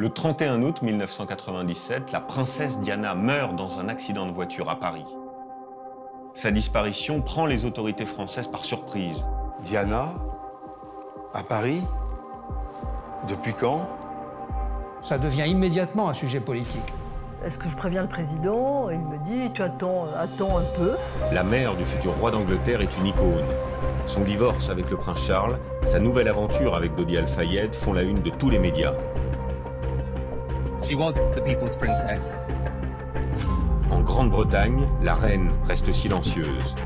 Le 31 août 1997, la princesse Diana meurt dans un accident de voiture à Paris. Sa disparition prend les autorités françaises par surprise. Diana, à Paris, depuis quand? Ça devient immédiatement un sujet politique. Est-ce que je préviens le président? Il me dit, tu attends un peu. La mère du futur roi d'Angleterre est une icône. Son divorce avec le prince Charles, sa nouvelle aventure avec Dodi Al-Fayed font la une de tous les médias. She was the people's princess. En Grande-Bretagne, la reine reste silencieuse.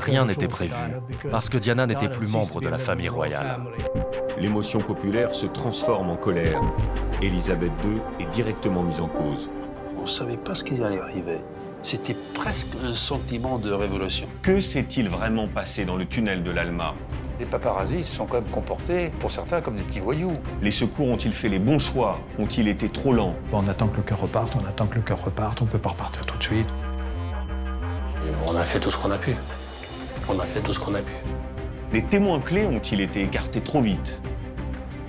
Rien n'était prévu, parce que Diana n'était plus membre de la famille royale. L'émotion populaire se transforme en colère. Elisabeth II est directement mise en cause. On ne savait pas ce qui allait arriver. C'était presque un sentiment de révolution. Que s'est-il vraiment passé dans le tunnel de l'Alma? Les paparazzis se sont quand même comportés, pour certains, comme des petits voyous. Les secours ont-ils fait les bons choix? Ont-ils été trop lents? On attend que le cœur reparte, on attend que le cœur reparte, on ne peut pas repartir tout de suite. Et on a fait tout ce qu'on a pu. On a fait tout ce qu'on a pu. Les témoins clés ont-ils été écartés trop vite?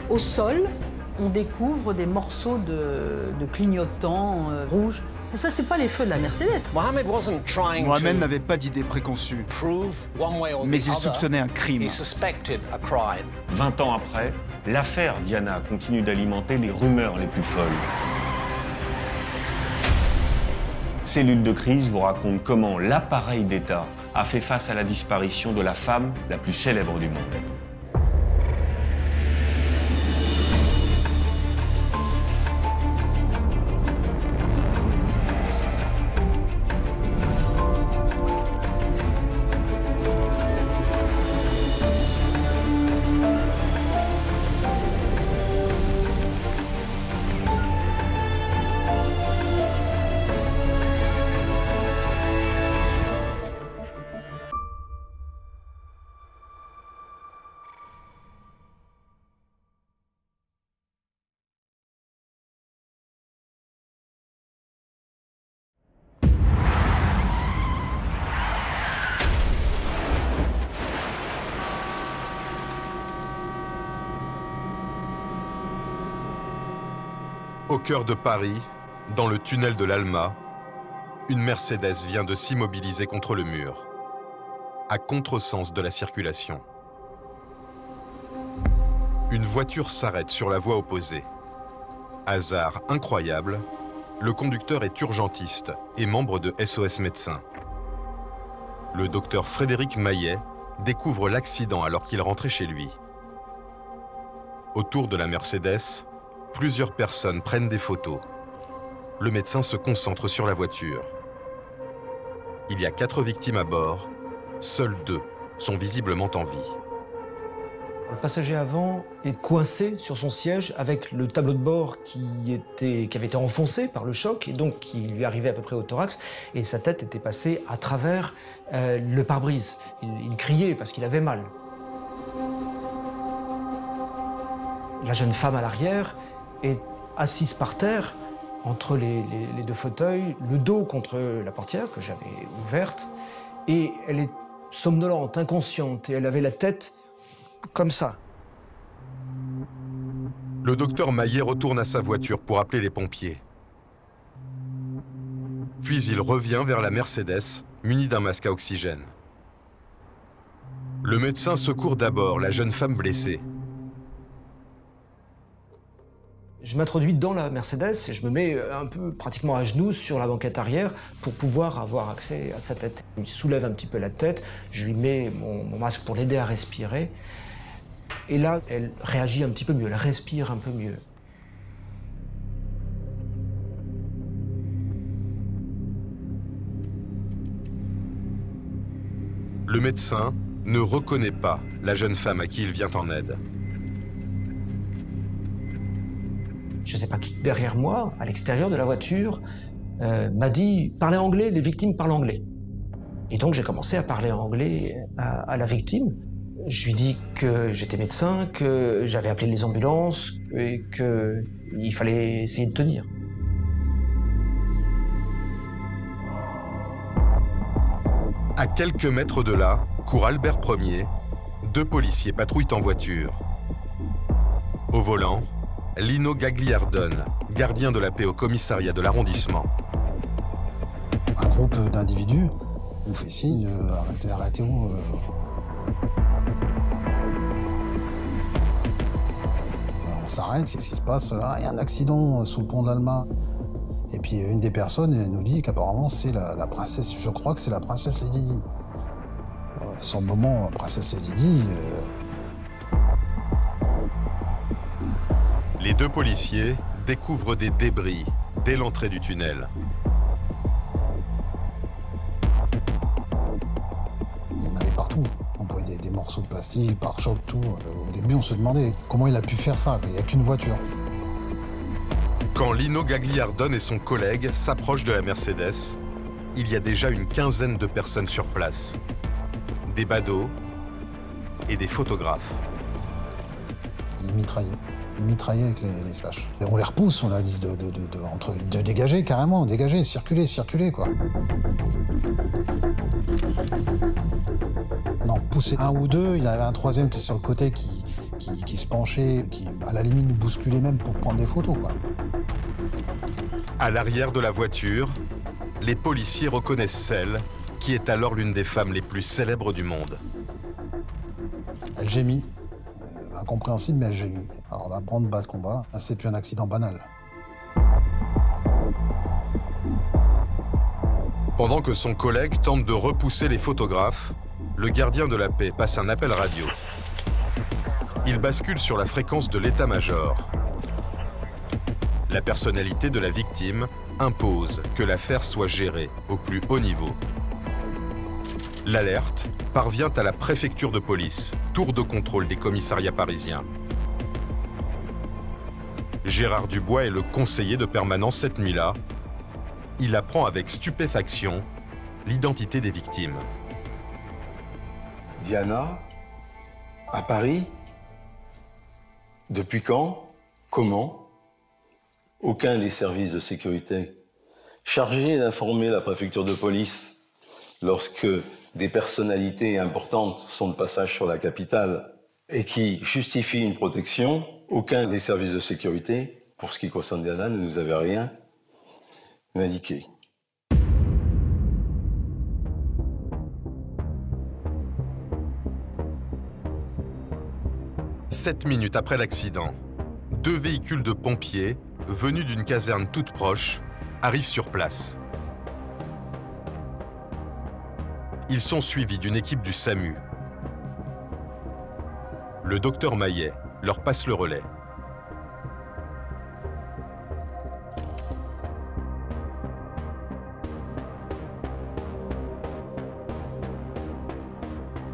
Au sol, on découvre des morceaux de clignotants rouges. Et ça, c'est pas les feux de la Mercedes. Mohamed n'avait pas d'idée préconçue, mais il soupçonnait un crime. 20 ans après, l'affaire Diana continue d'alimenter les rumeurs les plus folles. Cellule de crise vous raconte comment l'appareil d'État a fait face à la disparition de la femme la plus célèbre du monde. Au cœur de Paris, dans le tunnel de l'Alma, une Mercedes vient de s'immobiliser contre le mur, à contresens de la circulation. Une voiture s'arrête sur la voie opposée. Hasard incroyable, le conducteur est urgentiste et membre de SOS Médecins. Le docteur Frédéric Maillet découvre l'accident alors qu'il rentrait chez lui. Autour de la Mercedes, plusieurs personnes prennent des photos. Le médecin se concentre sur la voiture. Il y a 4 victimes à bord, seules 2 sont visiblement en vie. Le passager avant est coincé sur son siège avec le tableau de bord qui avait été enfoncé par le choc et donc qui lui arrivait à peu près au thorax, et sa tête était passée à travers le pare-brise. Il criait parce qu'il avait mal. La jeune femme à l'arrière est assise par terre, entre les 2 fauteuils, le dos contre la portière que j'avais ouverte, et elle est somnolente, inconsciente, et elle avait la tête comme ça. Le docteur Maillet retourne à sa voiture pour appeler les pompiers. Puis il revient vers la Mercedes, muni d'un masque à oxygène. Le médecin secourt d'abord la jeune femme blessée. Je m'introduis dans la Mercedes et je me mets un peu pratiquement à genoux sur la banquette arrière pour pouvoir avoir accès à sa tête. Il soulève un petit peu la tête, je lui mets mon masque pour l'aider à respirer. Et là, elle réagit un petit peu mieux, elle respire un peu mieux. Le médecin ne reconnaît pas la jeune femme à qui il vient en aide. Je ne sais pas qui, derrière moi, à l'extérieur de la voiture, m'a dit « Parlez anglais, les victimes parlent anglais ». Et donc j'ai commencé à parler anglais à la victime. Je lui dis que j'étais médecin, que j'avais appelé les ambulances et qu'il fallait essayer de tenir. À quelques mètres de là, court Albert Ier, 2 policiers patrouillent en voiture. Au volant, Lino Gagliardon, gardien de la paix au commissariat de l'arrondissement. Un groupe d'individus nous fait signe, arrêtez, arrêtez-vous. On s'arrête, qu'est-ce qui se passe? Ah, il y a un accident sous le pont d'Alma. Et puis une des personnes nous dit qu'apparemment c'est la princesse, je crois que c'est la princesse Lady Di. Sur le moment, princesse Lady Di. Les deux policiers découvrent des débris dès l'entrée du tunnel. Il y en avait partout. On voyait des morceaux de plastique, pare-choc, tout. Au début, on se demandait comment il a pu faire ça. Il n'y a qu'une voiture. Quand Lino Gagliardon et son collègue s'approchent de la Mercedes, il y a déjà une quinzaine de personnes sur place. Des badauds et des photographes. Ils mitraillaient. Ils mitraillaient avec les flashs. Et on les repousse, on leur dit de dégager carrément, dégager, circuler, circuler, quoi. On en poussait un ou deux, il y en avait un troisième qui était sur le côté qui se penchait, qui à la limite nous bousculait même pour prendre des photos, quoi. À l'arrière de la voiture, les policiers reconnaissent celle qui est alors l'une des femmes les plus célèbres du monde. Elle gémit. Incompréhensible, mais elle gémit. Alors la branle-bas de combat, là, c'est plus un accident banal. Pendant que son collègue tente de repousser les photographes, le gardien de la paix passe un appel radio. Il bascule sur la fréquence de l'état-major. La personnalité de la victime impose que l'affaire soit gérée au plus haut niveau. L'alerte parvient à la préfecture de police, tour de contrôle des commissariats parisiens. Gérard Dubois est le conseiller de permanence cette nuit-là. Il apprend avec stupéfaction l'identité des victimes. Diana, à Paris? Depuis quand? Comment? Aucun des services de sécurité chargés d'informer la préfecture de police lorsque des personnalités importantes sont de passage sur la capitale et qui justifient une protection, aucun des services de sécurité, pour ce qui concerne Diana, ne nous avait rien indiqué. Sept minutes après l'accident, deux véhicules de pompiers, venus d'une caserne toute proche, arrivent sur place. Ils sont suivis d'une équipe du SAMU. Le docteur Maillet leur passe le relais.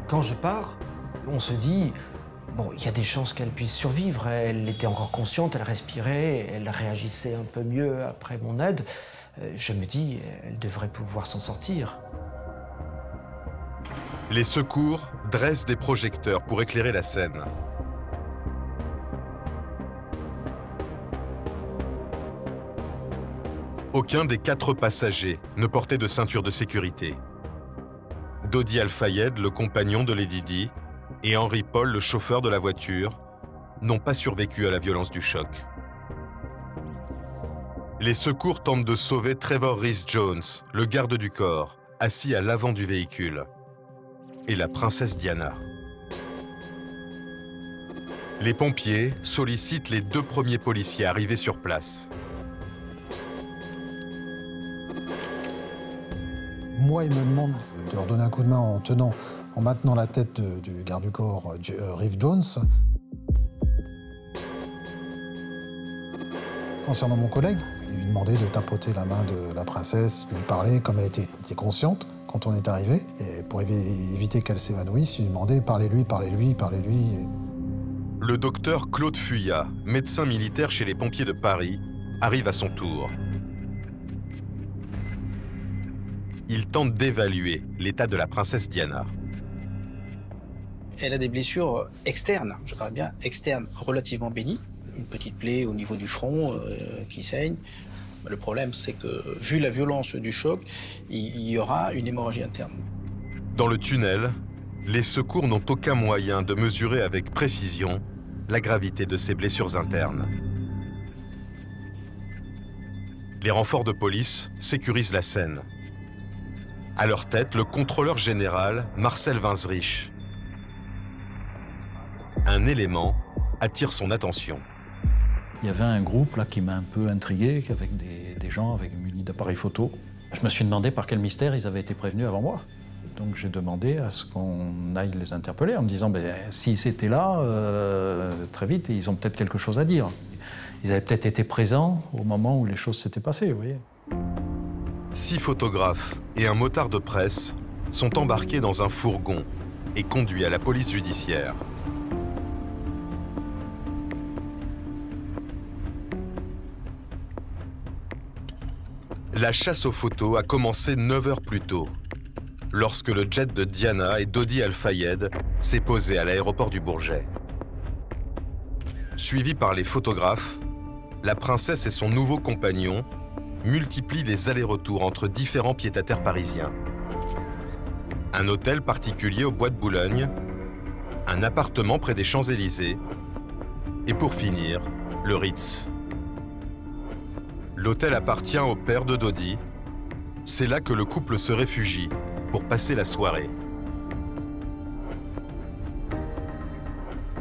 Quand je pars, on se dit, bon, il y a des chances qu'elle puisse survivre. Elle était encore consciente, elle respirait, elle réagissait un peu mieux après mon aide. Je me dis, elle devrait pouvoir s'en sortir. Les secours dressent des projecteurs pour éclairer la scène. Aucun des quatre passagers ne portait de ceinture de sécurité. Dodi Al-Fayed, le compagnon de Lady Di, et Henri Paul, le chauffeur de la voiture, n'ont pas survécu à la violence du choc. Les secours tentent de sauver Trevor Rees Jones, le garde du corps, assis à l'avant du véhicule, et la princesse Diana. Les pompiers sollicitent les deux premiers policiers arrivés sur place. Moi, il me demande de leur donner un coup de main en maintenant la tête du garde du corps, Rees Jones. Concernant mon collègue, il lui demandait de tapoter la main de la princesse, lui parler comme elle était consciente quand on est arrivé, et pour éviter qu'elle s'évanouisse, il lui demandait « parlez-lui, parlez-lui, parlez-lui ». Le docteur Claude Fuyat, médecin militaire chez les pompiers de Paris, arrive à son tour. Il tente d'évaluer l'état de la princesse Diana. Elle a des blessures externes, je parle bien externes, relativement bénies. Une petite plaie au niveau du front qui saigne. Le problème, c'est que, vu la violence du choc, il y aura une hémorragie interne. Dans le tunnel, les secours n'ont aucun moyen de mesurer avec précision la gravité de ces blessures internes. les renforts de police sécurisent la scène. À leur tête, le contrôleur général, Marcel Vinzerich. Un élément attire son attention. Il y avait un groupe là qui m'a un peu intrigué, avec des gens munis d'appareils photo. Je me suis demandé par quel mystère ils avaient été prévenus avant moi. Donc j'ai demandé à ce qu'on aille les interpeller en me disant si c'était là, très vite, ils ont peut-être quelque chose à dire. Ils avaient peut-être été présents au moment où les choses s'étaient passées, vous voyez. 6 photographes et un motard de presse sont embarqués dans un fourgon et conduits à la police judiciaire. La chasse aux photos a commencé 9 heures plus tôt, lorsque le jet de Diana et Dodi Al-Fayed s'est posé à l'aéroport du Bourget. Suivi par les photographes, la princesse et son nouveau compagnon multiplient les allers-retours entre différents pied-à-terre parisiens. Un hôtel particulier au Bois de Boulogne, un appartement près des Champs-Élysées et pour finir, le Ritz. L'hôtel appartient au père de Dodi. C'est là que le couple se réfugie pour passer la soirée.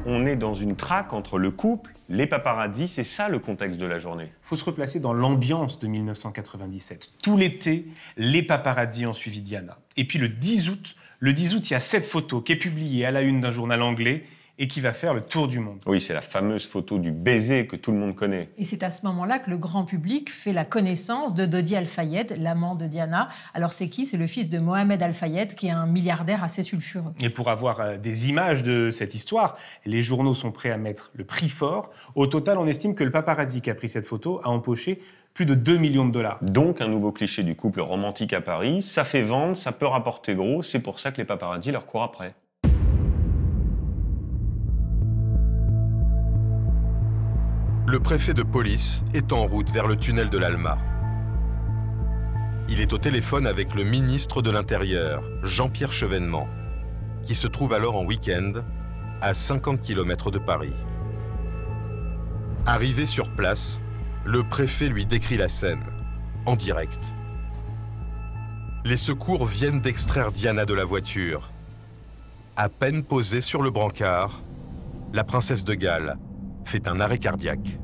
On est dans une traque entre le couple, les paparazzis, c'est ça le contexte de la journée. Faut se replacer dans l'ambiance de 1997. Tout l'été, les paparazzis ont suivi Diana. Et puis le 10 août, il y a cette photo qui est publiée à la une d'un journal anglais et qui va faire le tour du monde. Oui, c'est la fameuse photo du baiser que tout le monde connaît. Et c'est à ce moment-là que le grand public fait la connaissance de Dodi Al-Fayed, l'amant de Diana. Alors c'est qui? C'est le fils de Mohamed Al-Fayed, qui est un milliardaire assez sulfureux. Et pour avoir des images de cette histoire, les journaux sont prêts à mettre le prix fort. Au total, on estime que le paparazzi qui a pris cette photo a empoché plus de 2 millions de dollars. Donc un nouveau cliché du couple romantique à Paris, ça fait vendre, ça peut rapporter gros, c'est pour ça que les paparazzis leur courent après. Le préfet de police est en route vers le tunnel de l'Alma. Il est au téléphone avec le ministre de l'Intérieur, Jean-Pierre Chevènement, qui se trouve alors en week-end à 50 km de Paris. Arrivé sur place, le préfet lui décrit la scène, en direct. Les secours viennent d'extraire Diana de la voiture. À peine posée sur le brancard, la princesse de Galles fait un arrêt cardiaque.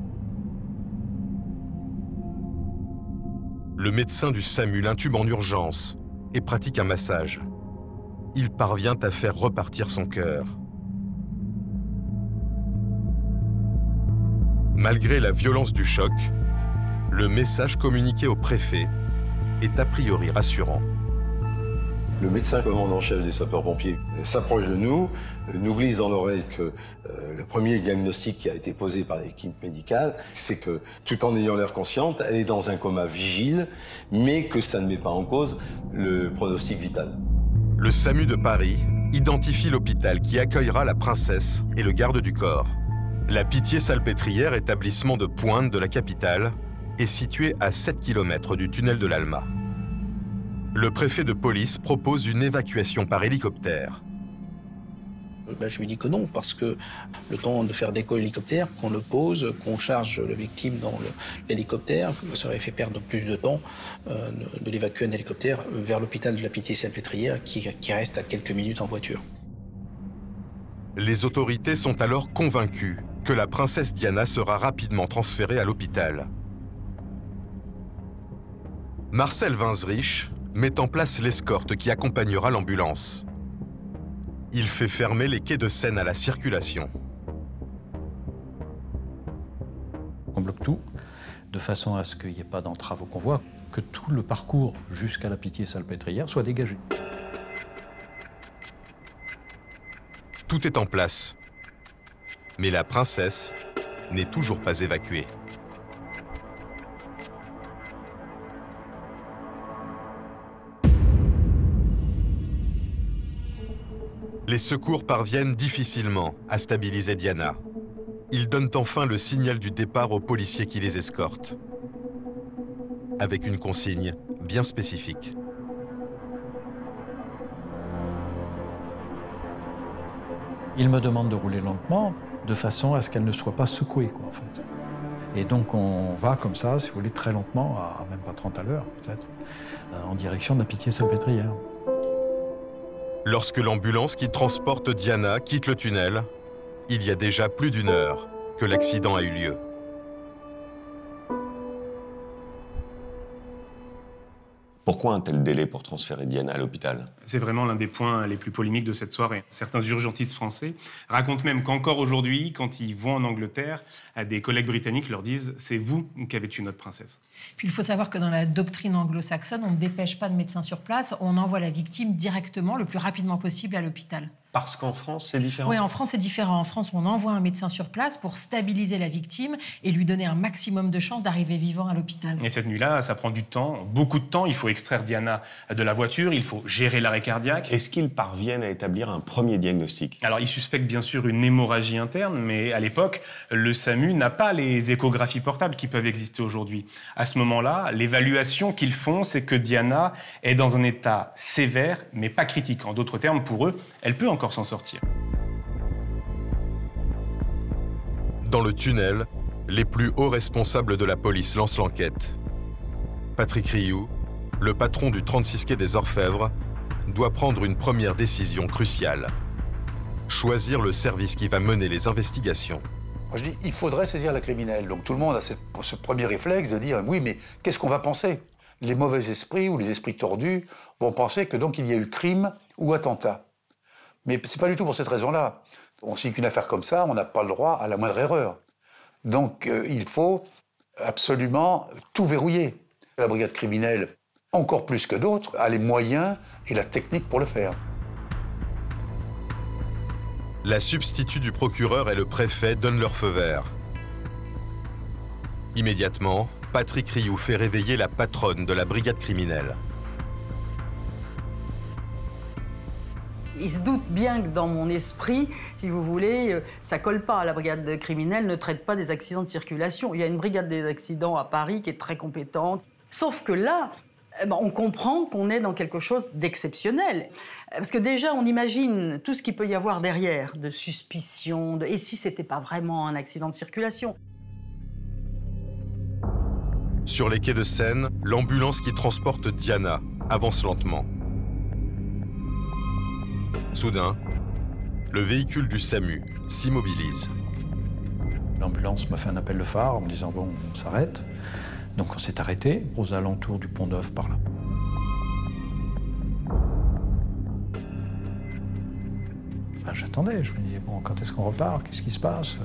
Le médecin du SAMU l'intube en urgence et pratique un massage. Il parvient à faire repartir son cœur. Malgré la violence du choc, le message communiqué au préfet est a priori rassurant. Le médecin commandant en chef des sapeurs-pompiers s'approche de nous, nous glisse dans l'oreille que le premier diagnostic qui a été posé par l'équipe médicale, c'est que tout en ayant l'air consciente, elle est dans un coma vigile, mais que ça ne met pas en cause le pronostic vital. Le SAMU de Paris identifie l'hôpital qui accueillera la princesse et le garde du corps. La Pitié-Salpêtrière, établissement de pointe de la capitale, est située à 7 km du tunnel de l'Alma. Le préfet de police propose une évacuation par hélicoptère. Je lui dis que non, parce que le temps de faire décoller l'hélicoptère, qu'on le pose, qu'on charge la victime dans l'hélicoptère, ça aurait fait perdre plus de temps de l'évacuer en hélicoptère vers l'hôpital de la Pitié-Salpêtrière, qui reste à quelques minutes en voiture. Les autorités sont alors convaincues que la princesse Diana sera rapidement transférée à l'hôpital. Marcel Vinzerich met en place l'escorte qui accompagnera l'ambulance. Il fait fermer les quais de Seine à la circulation. On bloque tout, de façon à ce qu'il n'y ait pas d'entrave au convoi, que tout le parcours jusqu'à la Pitié-Salpêtrière soit dégagé. Tout est en place, mais la princesse n'est toujours pas évacuée. Les secours parviennent difficilement à stabiliser Diana. Ils donnent enfin le signal du départ aux policiers qui les escortent, avec une consigne bien spécifique. Ils me demandent de rouler lentement, de façon à ce qu'elle ne soit pas secouée, en fait. Et donc on va comme ça, si vous voulez, très lentement, à même pas 30 à l'heure peut-être, en direction de la Pitié-Salpêtrière. Lorsque l'ambulance qui transporte Diana quitte le tunnel, il y a déjà plus d'une heure que l'accident a eu lieu. Pourquoi un tel délai pour transférer Diana à l'hôpital? C'est vraiment l'un des points les plus polémiques de cette soirée. Certains urgentistes français racontent même qu'encore aujourd'hui, quand ils vont en Angleterre, à des collègues britanniques leur disent « c'est vous qui avez tué notre princesse ». Puis il faut savoir que dans la doctrine anglo-saxonne, on ne dépêche pas de médecin sur place, on envoie la victime directement, le plus rapidement possible, à l'hôpital. Parce qu'en France, c'est différent. Oui, en France, c'est différent. En France, on envoie un médecin sur place pour stabiliser la victime et lui donner un maximum de chances d'arriver vivant à l'hôpital. Et cette nuit-là, ça prend du temps, beaucoup de temps. Il faut extraire Diana de la voiture, il faut gérer l'arrêt cardiaque. Est-ce qu'ils parviennent à établir un premier diagnostic? Alors, ils suspectent bien sûr une hémorragie interne, mais à l'époque, le SAMU n'a pas les échographies portables qui peuvent exister aujourd'hui. À ce moment-là, l'évaluation qu'ils font, c'est que Diana est dans un état sévère, mais pas critique. En d'autres termes, pour eux, elle peut encore s'en sortir. Dans le tunnel, les plus hauts responsables de la police lancent l'enquête. Patrick Riou, le patron du 36 Quai des Orfèvres, doit prendre une première décision cruciale. Choisir le service qui va mener les investigations. Moi, je dis, il faudrait saisir la criminelle. Donc tout le monde a ce premier réflexe de dire, oui, mais qu'est-ce qu'on va penser? Les mauvais esprits ou les esprits tordus vont penser que donc il y a eu crime ou attentat. Mais c'est pas du tout pour cette raison-là. On suit qu'une affaire comme ça, on n'a pas le droit à la moindre erreur. Donc il faut absolument tout verrouiller. La brigade criminelle, encore plus que d'autres, a les moyens et la technique pour le faire. La substitut du procureur et le préfet donnent leur feu vert. Immédiatement, Patrick Riou fait réveiller la patronne de la brigade criminelle. Il se doute bien que dans mon esprit, si vous voulez, ça colle pas. La brigade criminelle ne traite pas des accidents de circulation. Il y a une brigade des accidents à Paris qui est très compétente. Sauf que là, on comprend qu'on est dans quelque chose d'exceptionnel. Parce que déjà, on imagine tout ce qu'il peut y avoir derrière, de suspicion, de... Et si c'était pas vraiment un accident de circulation? Sur les quais de Seine, l'ambulance qui transporte Diana avance lentement. Soudain, le véhicule du SAMU s'immobilise. L'ambulance m'a fait un appel de phare en me disant « bon, on s'arrête ». Donc on s'est arrêté aux alentours du pont d'Oeuf par là. Ben, j'attendais, je me disais « bon, quand est-ce qu'on repart? Qu'est-ce qui se passe ?»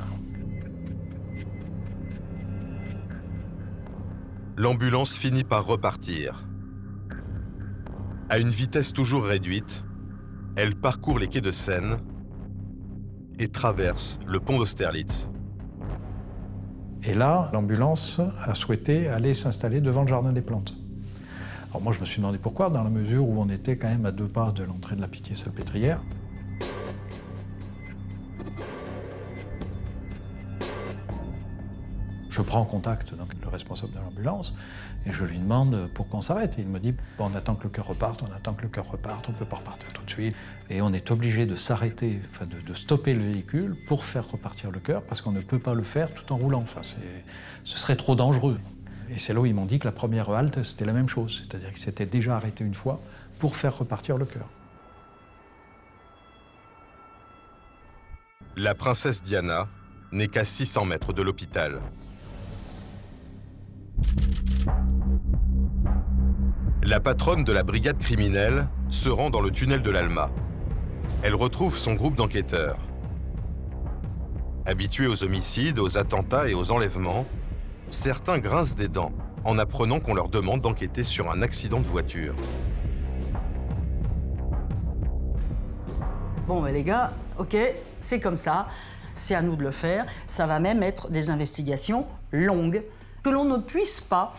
L'ambulance finit par repartir. À une vitesse toujours réduite, elle parcourt les quais de Seine et traverse le pont d'Austerlitz. Et là, l'ambulance a souhaité aller s'installer devant le jardin des plantes. Alors moi, je me suis demandé pourquoi, dans la mesure où on était quand même à 2 pas de l'entrée de la Pitié-Salpêtrière. Je prends contact donc, avec le responsable de l'ambulance et je lui demande pourquoi on s'arrête. Et il me dit bon, on attend que le cœur reparte, on attend que le cœur reparte, on ne peut pas repartir tout de suite. Et on est obligé de s'arrêter, enfin de stopper le véhicule pour faire repartir le cœur parce qu'on ne peut pas le faire tout en roulant. Enfin, ce serait trop dangereux. Et c'est là où ils m'ont dit que la première halte, c'était la même chose. C'est-à-dire qu'ils s'étaient déjà arrêtés une fois pour faire repartir le cœur. La princesse Diana n'est qu'à 600 mètres de l'hôpital. La patronne de la brigade criminelle se rend dans le tunnel de l'Alma. Elle retrouve son groupe d'enquêteurs. Habitués aux homicides, aux attentats et aux enlèvements, certains grincent des dents en apprenant qu'on leur demande d'enquêter sur un accident de voiture. Bon, mais les gars, ok, c'est comme ça, c'est à nous de le faire. Ça va même être des investigations longues. Que l'on ne puisse pas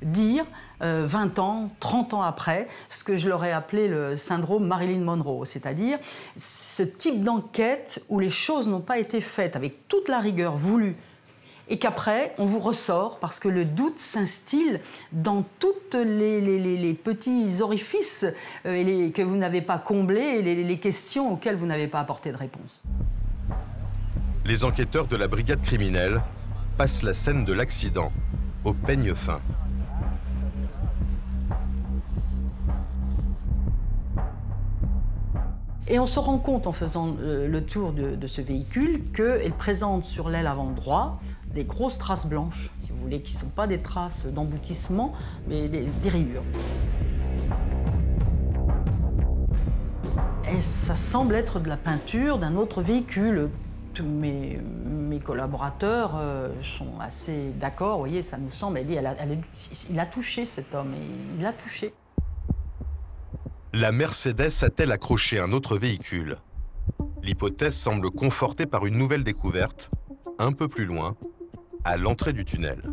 dire 20 ans, 30 ans après, ce que je leur ai appelé le syndrome Marilyn Monroe, c'est-à-dire ce type d'enquête où les choses n'ont pas été faites avec toute la rigueur voulue et qu'après, on vous ressort parce que le doute s'instille dans toutes les petits orifices que vous n'avez pas comblés et les questions auxquelles vous n'avez pas apporté de réponse. Les enquêteurs de la brigade criminelle passe la scène de l'accident, au peigne fin. Et on se rend compte, en faisant le tour de ce véhicule, qu'elle présente sur l'aile avant droit des grosses traces blanches, si vous voulez, qui ne sont pas des traces d'emboutissement, mais des rayures. Et ça semble être de la peinture d'un autre véhicule. Tous mes collaborateurs sont assez d'accord, vous voyez, ça nous semble, il a touché cet homme, et il l'a touché. La Mercedes a-t-elle accroché un autre véhicule? L'hypothèse semble confortée par une nouvelle découverte, un peu plus loin, à l'entrée du tunnel.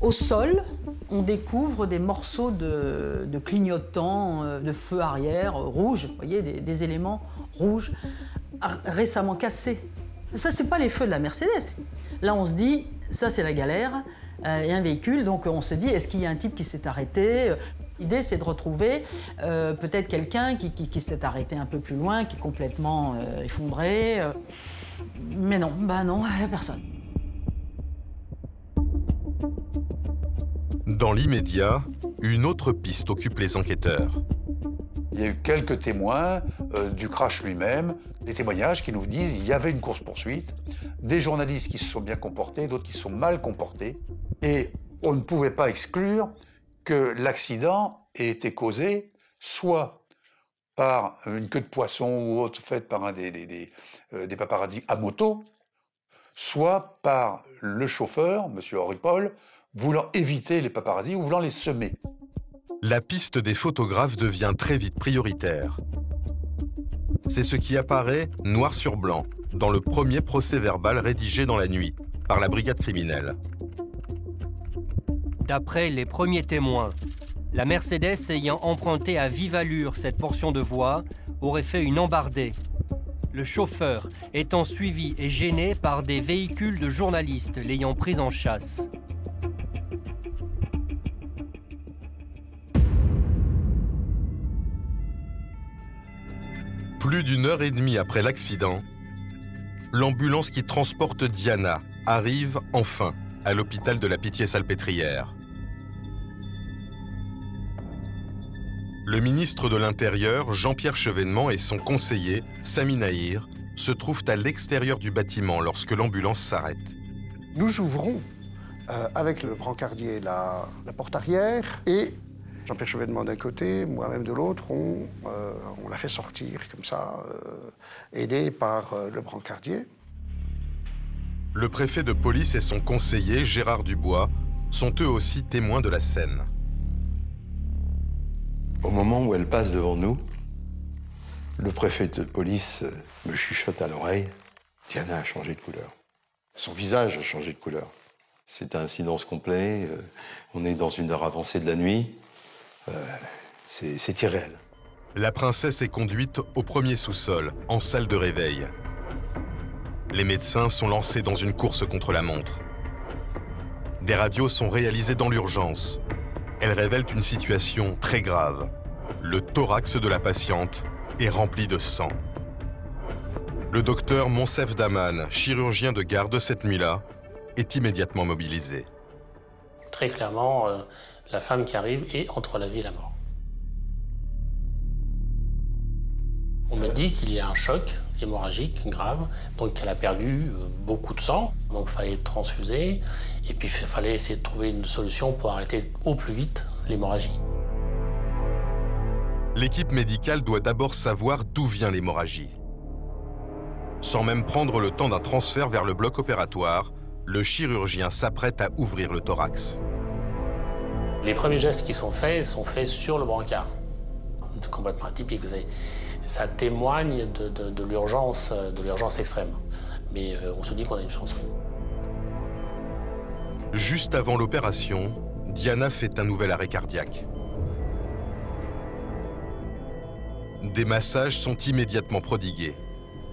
Au sol, on découvre des morceaux de clignotants, de feux arrière rouges, vous voyez, des éléments rouges récemment cassés. Ça, c'est pas les feux de la Mercedes. Là, on se dit, ça, c'est la galère. Et un véhicule, donc on se dit, est-ce qu'il y a un type qui s'est arrêté? L'idée, c'est de retrouver peut-être quelqu'un qui s'est arrêté un peu plus loin, qui est complètement effondré. Mais non, bah non, il n'y a personne. Dans l'immédiat, une autre piste occupe les enquêteurs. Il y a eu quelques témoins du crash lui-même, des témoignages qui nous disent qu'il y avait une course-poursuite, des journalistes qui se sont bien comportés, d'autres qui se sont mal comportés. Et on ne pouvait pas exclure que l'accident ait été causé soit par une queue de poisson ou autre faite par un des paparazzis à moto, soit par le chauffeur, M. Henri Paul, voulant éviter les paparazzis ou voulant les semer. La piste des photographes devient très vite prioritaire. C'est ce qui apparaît noir sur blanc dans le premier procès-verbal rédigé dans la nuit par la brigade criminelle. D'après les premiers témoins, la Mercedes ayant emprunté à vive allure cette portion de voie aurait fait une embardée. Le chauffeur étant suivi et gêné par des véhicules de journalistes l'ayant pris en chasse. Plus d'une heure et demie après l'accident, l'ambulance qui transporte Diana arrive enfin à l'hôpital de la Pitié-Salpêtrière. Le ministre de l'Intérieur, Jean-Pierre Chevènement, et son conseiller, Sami Nahir, se trouvent à l'extérieur du bâtiment lorsque l'ambulance s'arrête. Nous ouvrons avec le brancardier la porte arrière et Jean-Pierre Chevènement d'un côté, moi-même de l'autre, on l'a fait sortir comme ça, aidé par le brancardier. Le préfet de police et son conseiller, Gérard Dubois, sont eux aussi témoins de la scène. Au moment où elle passe devant nous, le préfet de police me chuchote à l'oreille. Diana a changé de couleur. Son visage a changé de couleur. C'est un silence complet. On est dans une heure avancée de la nuit. C'est irréel. La princesse est conduite au premier sous-sol, en salle de réveil. Les médecins sont lancés dans une course contre la montre. Des radios sont réalisées dans l'urgence. Elles révèlent une situation très grave. Le thorax de la patiente est rempli de sang. Le docteur Monsef Daman, chirurgien de garde cette nuit-là, est immédiatement mobilisé. Très clairement, la femme qui arrive est entre la vie et la mort. On me dit qu'il y a un choc hémorragique grave, donc elle a perdu beaucoup de sang, donc il fallait transfuser, et puis il fallait essayer de trouver une solution pour arrêter au plus vite l'hémorragie. L'équipe médicale doit d'abord savoir d'où vient l'hémorragie. Sans même prendre le temps d'un transfert vers le bloc opératoire, le chirurgien s'apprête à ouvrir le thorax. Les premiers gestes qui sont faits sur le brancard. C'est complètement atypique, vous savez. Ça témoigne de l'urgence extrême. Mais on se dit qu'on a une chance. Juste avant l'opération, Diana fait un nouvel arrêt cardiaque. Des massages sont immédiatement prodigués.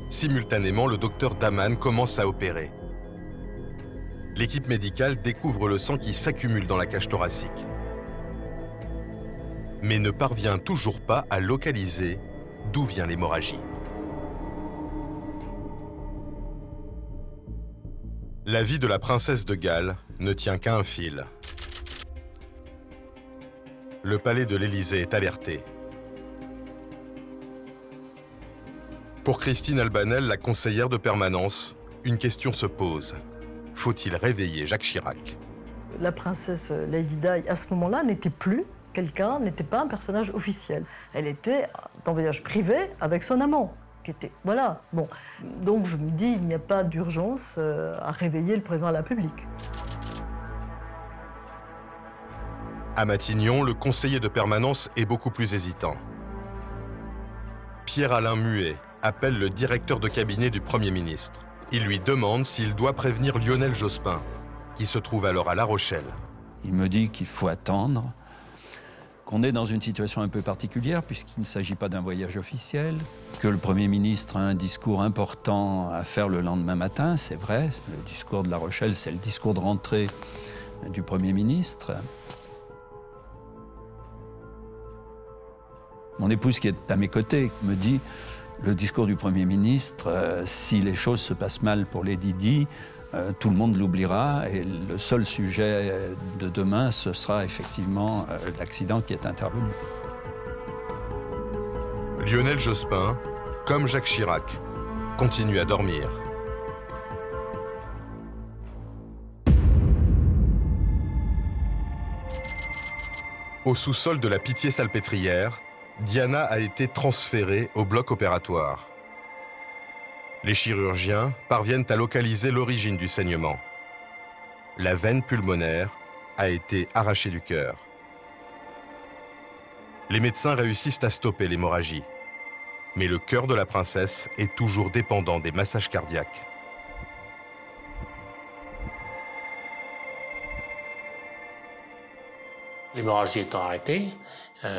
Simultanément, le docteur Daman commence à opérer. L'équipe médicale découvre le sang qui s'accumule dans la cage thoracique, mais ne parvient toujours pas à localiser d'où vient l'hémorragie. La vie de la princesse de Galles ne tient qu'à un fil. Le palais de l'Élysée est alerté. Pour Christine Albanel, la conseillère de permanence, une question se pose. Faut-il réveiller Jacques Chirac? La princesse Lady Di, à ce moment-là, n'était plus quelqu'un, n'était pas un personnage officiel. Elle était en voyage privé avec son amant. Voilà, bon. Donc je me dis, il n'y a pas d'urgence à réveiller le président de la République. À Matignon, le conseiller de permanence est beaucoup plus hésitant. Pierre-Alain Muet appelle le directeur de cabinet du Premier ministre. Il lui demande s'il doit prévenir Lionel Jospin, qui se trouve alors à La Rochelle. Il me dit qu'il faut attendre, qu'on est dans une situation un peu particulière puisqu'il ne s'agit pas d'un voyage officiel, que le Premier ministre a un discours important à faire le lendemain matin, c'est vrai, le discours de La Rochelle, c'est le discours de rentrée du Premier ministre. Mon épouse qui est à mes côtés me dit, le discours du Premier ministre, si les choses se passent mal pour Lady Di, tout le monde l'oubliera et le seul sujet de demain, ce sera effectivement l'accident qui est intervenu. Lionel Jospin, comme Jacques Chirac, continue à dormir. Au sous-sol de la Pitié-Salpêtrière, Diana a été transférée au bloc opératoire. Les chirurgiens parviennent à localiser l'origine du saignement. La veine pulmonaire a été arrachée du cœur. Les médecins réussissent à stopper l'hémorragie. Mais le cœur de la princesse est toujours dépendant des massages cardiaques. L'hémorragie étant arrêtée,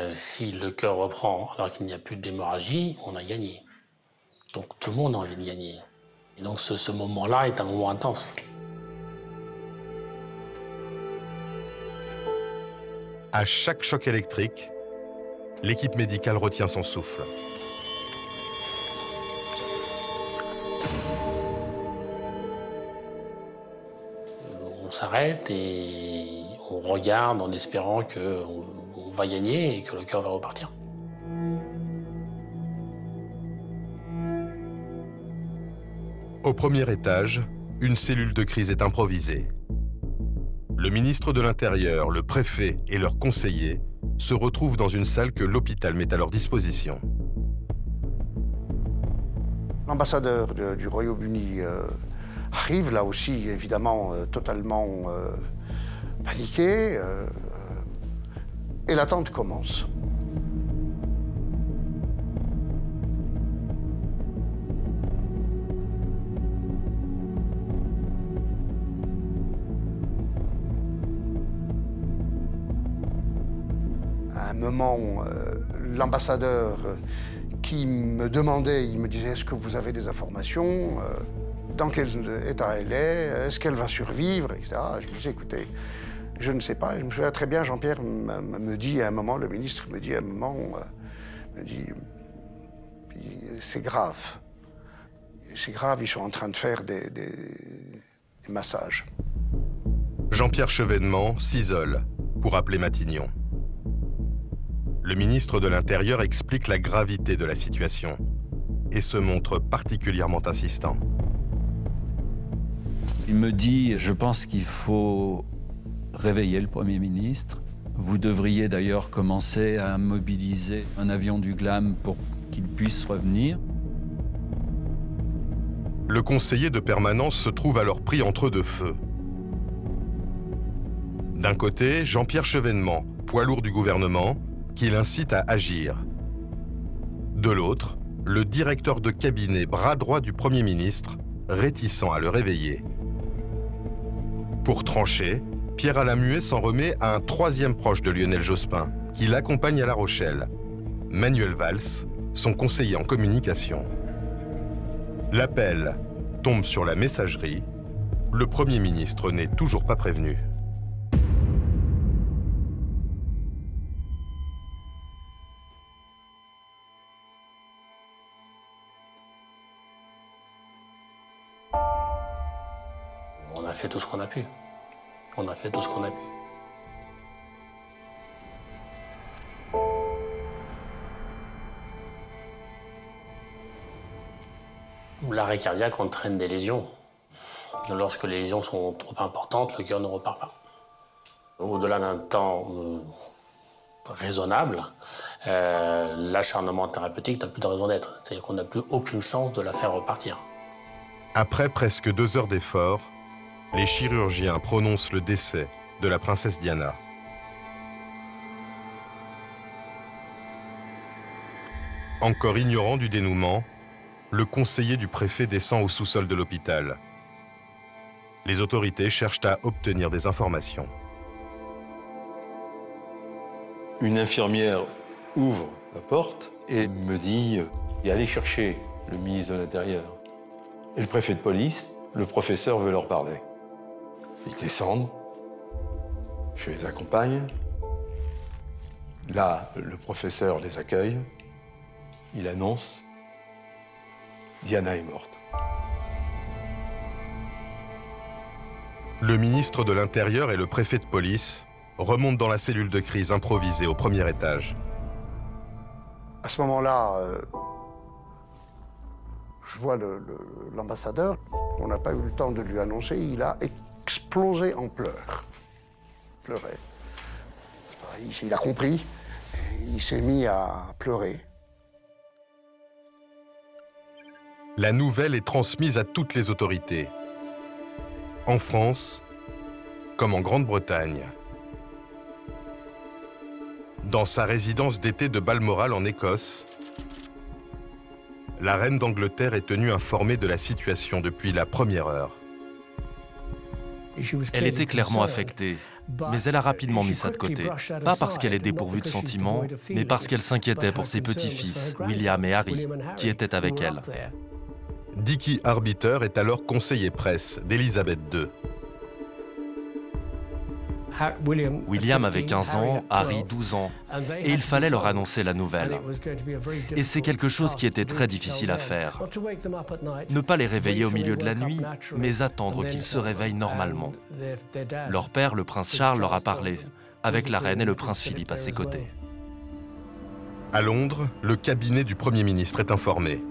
si le cœur reprend alors qu'il n'y a plus d'hémorragie, on a gagné. Donc tout le monde a envie de gagner. Et donc ce moment-là est un moment intense. À chaque choc électrique, l'équipe médicale retient son souffle. On s'arrête et on regarde en espérant qu'on va gagner et que le cœur va repartir. Au premier étage, une cellule de crise est improvisée. Le ministre de l'Intérieur, le préfet et leurs conseillers se retrouvent dans une salle que l'hôpital met à leur disposition. L'ambassadeur du Royaume-Uni arrive là aussi, évidemment, totalement paniqué, et l'attente commence. L'ambassadeur qui me demandait, il me disait, est-ce que vous avez des informations? Dans quel état elle est? Est-ce qu'elle va survivre? Etc. Je me disais, écoutez, je ne sais pas. Je me souviens très bien, Jean-Pierre me dit à un moment, le ministre me dit à un moment, me dit, c'est grave. C'est grave, ils sont en train de faire des massages. Jean-Pierre Chevènement s'isole pour appeler Matignon. Le ministre de l'Intérieur explique la gravité de la situation et se montre particulièrement insistant. Il me dit, je pense qu'il faut réveiller le Premier ministre. Vous devriez d'ailleurs commencer à mobiliser un avion du GLAM pour qu'il puisse revenir. Le conseiller de permanence se trouve alors pris entre deux feux. D'un côté, Jean-Pierre Chevènement, poids lourd du gouvernement, qu'il incite à agir. De l'autre, le directeur de cabinet bras droit du Premier ministre, réticent à le réveiller. Pour trancher, Pierre-Alain Muet s'en remet à un troisième proche de Lionel Jospin, qui l'accompagne à La Rochelle, Manuel Valls, son conseiller en communication. L'appel tombe sur la messagerie. Le Premier ministre n'est toujours pas prévenu. On a fait tout ce qu'on a pu. On a fait tout ce qu'on a pu. L'arrêt cardiaque entraîne des lésions. Lorsque les lésions sont trop importantes, le cœur ne repart pas. Au-delà d'un temps raisonnable, l'acharnement thérapeutique n'a plus de raison d'être. C'est-à-dire qu'on n'a plus aucune chance de la faire repartir. Après presque 2 heures d'efforts, les chirurgiens prononcent le décès de la princesse Diana. Encore ignorant du dénouement, le conseiller du préfet descend au sous-sol de l'hôpital. Les autorités cherchent à obtenir des informations. Une infirmière ouvre la porte et me dit « Allez chercher le ministre de l'Intérieur ». Et le préfet de police, le professeur veut leur parler. Ils descendent, je les accompagne. Là, le professeur les accueille, il annonce Diana est morte. Le ministre de l'Intérieur et le préfet de police remontent dans la cellule de crise improvisée au premier étage. À ce moment-là, je vois l'ambassadeur. On n'a pas eu le temps de lui annoncer. Il a explosé en pleurs. Il pleurait. Il a compris. Il s'est mis à pleurer. La nouvelle est transmise à toutes les autorités. En France, comme en Grande-Bretagne. Dans sa résidence d'été de Balmoral en Écosse, la reine d'Angleterre est tenue informée de la situation depuis la première heure. Elle était clairement affectée, mais elle a rapidement mis ça de côté. Pas parce qu'elle est dépourvue de sentiments, mais parce qu'elle s'inquiétait pour ses petits-fils, William et Harry, qui étaient avec elle. Dicky Arbiter est alors conseiller presse d'Elisabeth II. William avait 15 ans, Harry 12 ans, et il fallait leur annoncer la nouvelle. Et c'est quelque chose qui était très difficile à faire. Ne pas les réveiller au milieu de la nuit, mais attendre qu'ils se réveillent normalement. Leur père, le prince Charles, leur a parlé, avec la reine et le prince Philippe à ses côtés. À Londres, le cabinet du Premier ministre est informé.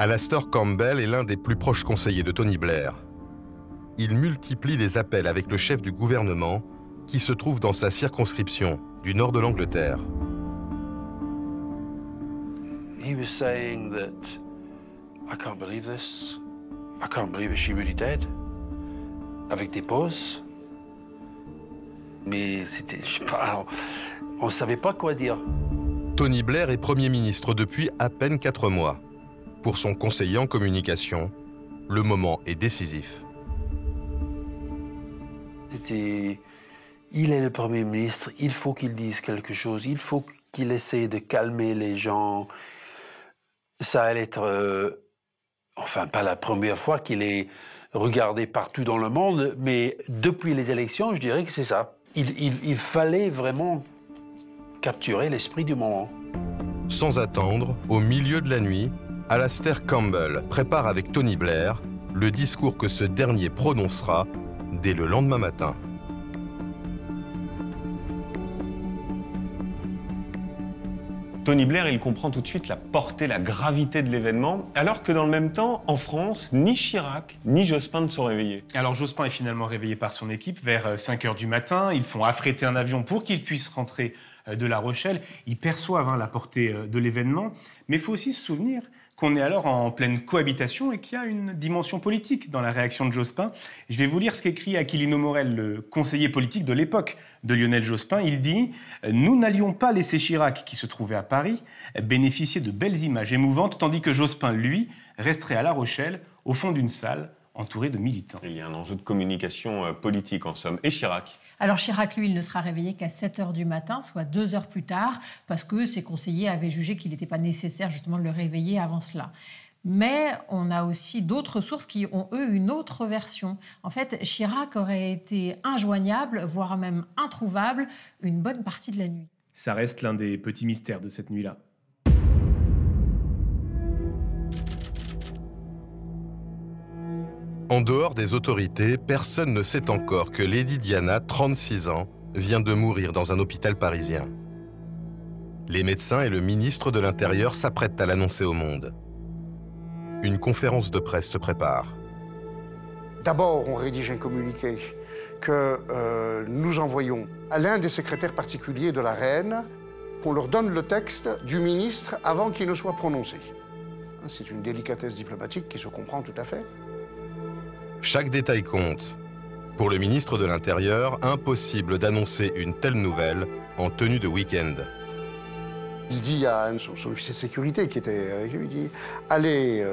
Alastair Campbell est l'un des plus proches conseillers de Tony Blair. Il multiplie les appels avec le chef du gouvernement qui se trouve dans sa circonscription du nord de l'Angleterre. He was saying that I can't believe this. I can't believe it. She really dead. Avec des pauses. Mais c'était, je sais pas, on savait pas quoi dire. Tony Blair est Premier ministre depuis à peine 4 mois. Pour son conseiller en communication, le moment est décisif. C'était, il est le Premier ministre, il faut qu'il dise quelque chose, il faut qu'il essaye de calmer les gens. Ça allait être, enfin pas la première fois qu'il est regardé partout dans le monde, mais depuis les élections, je dirais que c'est ça. Il fallait vraiment capturer l'esprit du moment. Sans attendre, au milieu de la nuit, Alastair Campbell prépare avec Tony Blair le discours que ce dernier prononcera dès le lendemain matin. Tony Blair, il comprend tout de suite la portée, la gravité de l'événement, alors que dans le même temps, en France, ni Chirac, ni Jospin ne sont réveillés. Alors Jospin est finalement réveillé par son équipe vers 5 h du matin. Ils font affréter un avion pour qu'il puisse rentrer de La Rochelle. Ils perçoivent la portée de l'événement, mais il faut aussi se souvenir qu'on est alors en pleine cohabitation et qu'il y a une dimension politique dans la réaction de Jospin. Je vais vous lire ce qu'écrit Aquilino Morel, le conseiller politique de l'époque de Lionel Jospin. Il dit « Nous n'allions pas laisser Chirac, qui se trouvait à Paris, bénéficier de belles images émouvantes, tandis que Jospin, lui, resterait à La Rochelle, au fond d'une salle, entouré de militants. » Il y a un enjeu de communication politique, en somme. Et Chirac ? Alors Chirac, lui, il ne sera réveillé qu'à 7 h du matin, soit 2 heures plus tard, parce que ses conseillers avaient jugé qu'il n'était pas nécessaire justement de le réveiller avant cela. Mais on a aussi d'autres sources qui ont, eux, une autre version. En fait, Chirac aurait été injoignable, voire même introuvable, une bonne partie de la nuit. Ça reste l'un des petits mystères de cette nuit-là. En dehors des autorités, personne ne sait encore que Lady Diana, 36 ans, vient de mourir dans un hôpital parisien. Les médecins et le ministre de l'Intérieur s'apprêtent à l'annoncer au monde. Une conférence de presse se prépare. D'abord, on rédige un communiqué que nous envoyons à l'un des secrétaires particuliers de la Reine, qu'on leur donne le texte du ministre avant qu'il ne soit prononcé. C'est une délicatesse diplomatique qui se comprend tout à fait. Chaque détail compte. Pour le ministre de l'Intérieur, impossible d'annoncer une telle nouvelle en tenue de week-end. Il dit à son officier de sécurité qui était avec lui, il dit « Allez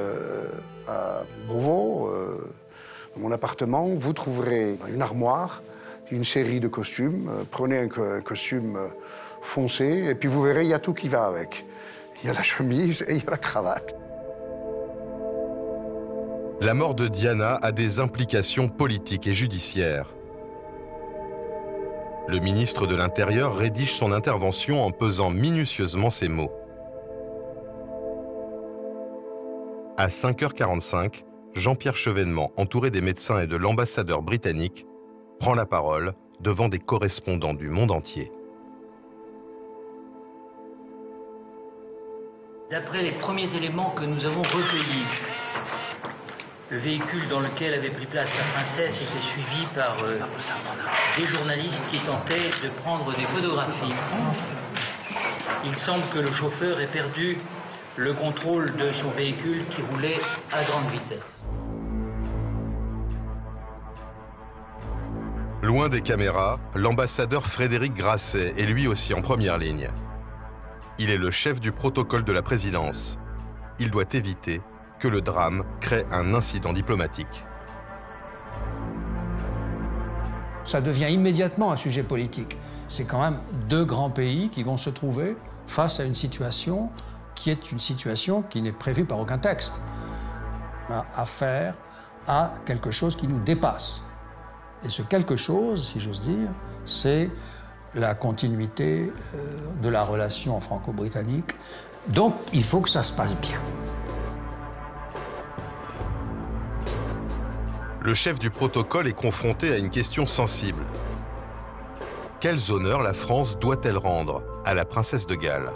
à Beauvau, dans mon appartement, vous trouverez une armoire, une série de costumes, prenez un costume foncé et puis vous verrez, il y a tout qui va avec. Il y a la chemise et il y a la cravate. » La mort de Diana a des implications politiques et judiciaires. Le ministre de l'Intérieur rédige son intervention en pesant minutieusement ces mots. À 5h45, Jean-Pierre Chevènement, entouré des médecins et de l'ambassadeur britannique, prend la parole devant des correspondants du monde entier. D'après les premiers éléments que nous avons recueillis, le véhicule dans lequel avait pris place la princesse était suivi par des journalistes qui tentaient de prendre des photographies. Il semble que le chauffeur ait perdu le contrôle de son véhicule qui roulait à grande vitesse. Loin des caméras, l'ambassadeur Frédéric Grasset est lui aussi en première ligne. Il est le chef du protocole de la présidence. Il doit éviter que le drame crée un incident diplomatique. Ça devient immédiatement un sujet politique. C'est quand même deux grands pays qui vont se trouver face à une situation qui n'est prévue par aucun texte. On a affaire à quelque chose qui nous dépasse. Et ce quelque chose, si j'ose dire, c'est la continuité de la relation franco-britannique. Donc, il faut que ça se passe bien. Le chef du protocole est confronté à une question sensible. Quels honneurs la France doit-elle rendre à la princesse de Galles?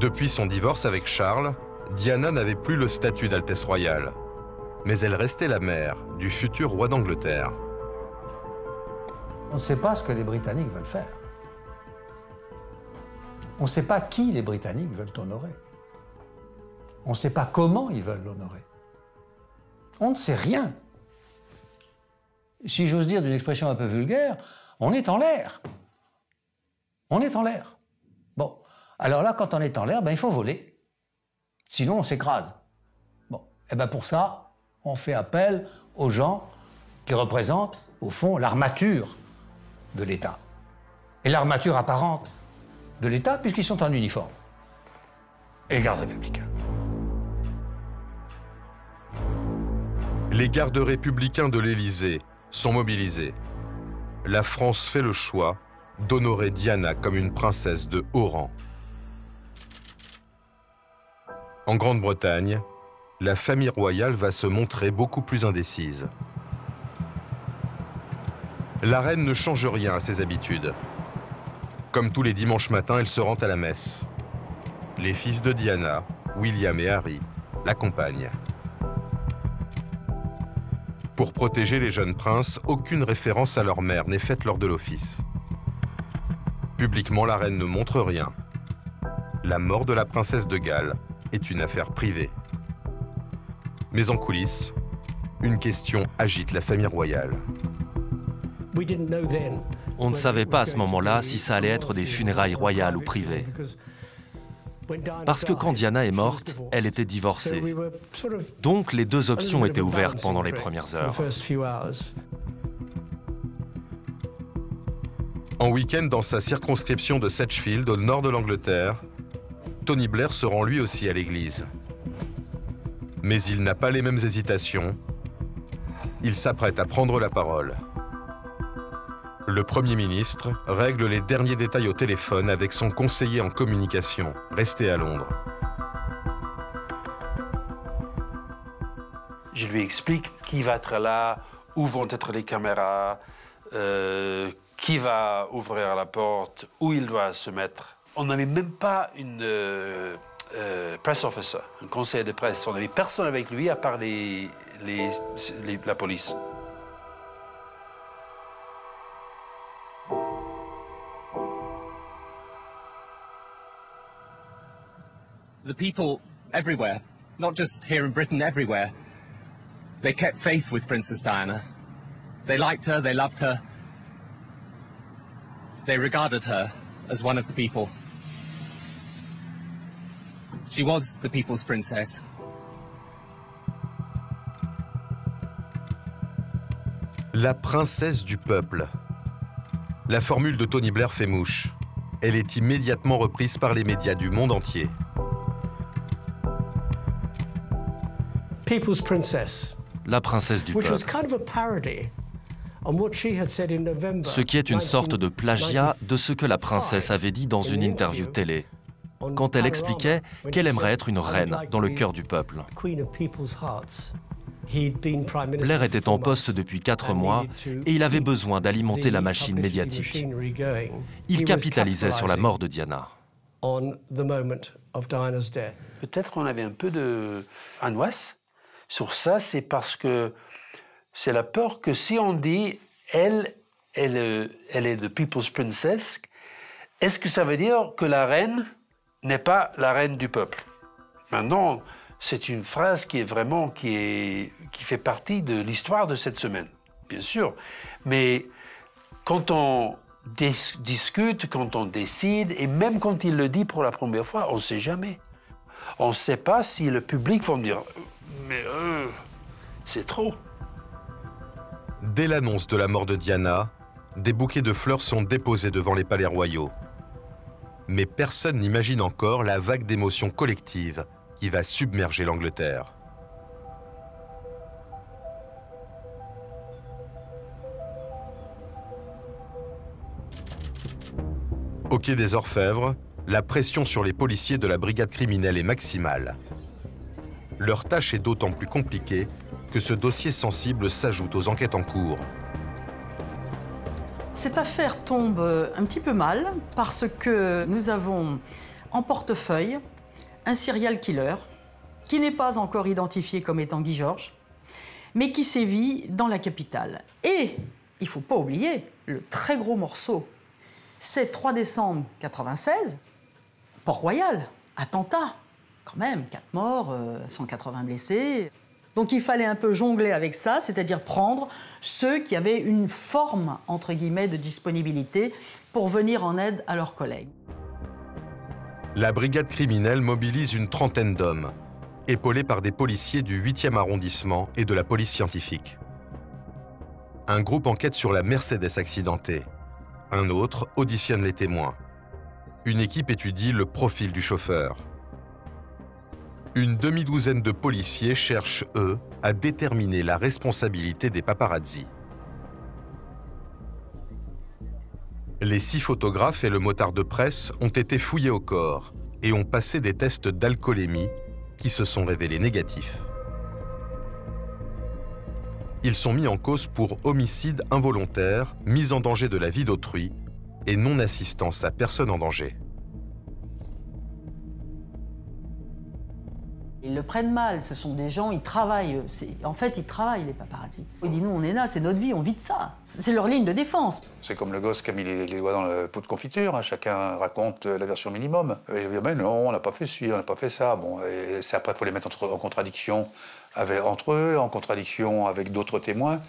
Depuis son divorce avec Charles, Diana n'avait plus le statut d'altesse royale. Mais elle restait la mère du futur roi d'Angleterre. On ne sait pas ce que les Britanniques veulent faire. On ne sait pas qui les Britanniques veulent honorer. On ne sait pas comment ils veulent l'honorer. On ne sait rien. Si j'ose dire d'une expression un peu vulgaire, on est en l'air. On est en l'air. Bon, alors là, quand on est en l'air, ben, il faut voler. Sinon, on s'écrase. Bon, et ben pour ça, on fait appel aux gens qui représentent, au fond, l'armature de l'État. Et l'armature apparente de l'État, puisqu'ils sont en uniforme. Et gardes républicains. Les gardes républicains de l'Élysée sont mobilisés. La France fait le choix d'honorer Diana comme une princesse de haut rang. En Grande-Bretagne, la famille royale va se montrer beaucoup plus indécise. La reine ne change rien à ses habitudes. Comme tous les dimanches matins, elle se rend à la messe. Les fils de Diana, William et Harry, l'accompagnent. Pour protéger les jeunes princes, aucune référence à leur mère n'est faite lors de l'office. Publiquement, la reine ne montre rien. La mort de la princesse de Galles est une affaire privée. Mais en coulisses, une question agite la famille royale. On ne savait pas à ce moment-là si ça allait être des funérailles royales ou privées. Parce que quand Diana est morte, elle était divorcée. Donc les deux options étaient ouvertes pendant les premières heures. En week-end, dans sa circonscription de Sedgefield, au nord de l'Angleterre, Tony Blair se rend lui aussi à l'église. Mais il n'a pas les mêmes hésitations. Il s'apprête à prendre la parole. Le Premier ministre règle les derniers détails au téléphone avec son conseiller en communication, resté à Londres. Je lui explique qui va être là, où vont être les caméras, qui va ouvrir la porte, où il doit se mettre. On n'avait même pas une press officer, un conseiller de presse. On n'avait personne avec lui à part la police. The people everywhere, not just here in Britain, everywhere, they kept faith with Princess Diana. They liked her, they loved her. They regarded her as one of the people. She was the people's princess. La princesse du peuple. La formule de Tony Blair fait mouche. Elle est immédiatement reprise par les médias du monde entier. People's Princess, la princesse du peuple, ce qui est une sorte de plagiat de ce que la princesse avait dit dans une interview télé, quand elle expliquait qu'elle aimerait être une reine dans le cœur du peuple. Blair était en poste depuis 4 mois et il avait besoin d'alimenter la machine médiatique. Il capitalisait sur la mort de Diana. Peut-être qu'on avait un peu de angoisse sur ça, c'est parce que c'est la peur que si on dit « elle est the people's princess », est-ce que ça veut dire que la reine n'est pas la reine du peuple? Maintenant, c'est une phrase qui est vraiment, qui fait partie de l'histoire de cette semaine, bien sûr. Mais quand on discute, quand on décide, et même quand il le dit pour la première fois, on ne sait jamais. On ne sait pas si le public va dire « mais c'est trop ». Dès l'annonce de la mort de Diana, des bouquets de fleurs sont déposés devant les palais royaux. Mais personne n'imagine encore la vague d'émotions collectives qui va submerger l'Angleterre. Au Quai des Orfèvres, la pression sur les policiers de la brigade criminelle est maximale. Leur tâche est d'autant plus compliquée que ce dossier sensible s'ajoute aux enquêtes en cours. Cette affaire tombe un petit peu mal parce que nous avons en portefeuille un serial killer qui n'est pas encore identifié comme étant Guy Georges, mais qui sévit dans la capitale. Et il ne faut pas oublier le très gros morceau. C'est 3 décembre 1996, Port-Royal, attentat, quand même, 4 morts, 180 blessés. Donc il fallait un peu jongler avec ça, c'est-à-dire prendre ceux qui avaient une forme, entre guillemets, de disponibilité pour venir en aide à leurs collègues. La brigade criminelle mobilise une trentaine d'hommes, épaulés par des policiers du 8e arrondissement et de la police scientifique. Un groupe enquête sur la Mercedes accidentée. Un autre auditionne les témoins. Une équipe étudie le profil du chauffeur. Une demi-douzaine de policiers cherchent, eux, à déterminer la responsabilité des paparazzi. Les 6 photographes et le motard de presse ont été fouillés au corps et ont passé des tests d'alcoolémie qui se sont révélés négatifs. Ils sont mis en cause pour homicide involontaire, mise en danger de la vie d'autrui et non-assistance à personne en danger. Ils le prennent mal, ce sont des gens, ils travaillent, en fait ils travaillent les paparazzis. Ils disent nous on est là, c'est notre vie, on vit de ça, c'est leur ligne de défense. C'est comme le gosse qui a mis les doigts dans le pot de confiture, hein. Chacun raconte la version minimum. Et il dit ben non, on n'a pas fait ci, on n'a pas fait ça. Bon, et après il faut les mettre en contradiction entre eux, en contradiction avec d'autres témoins.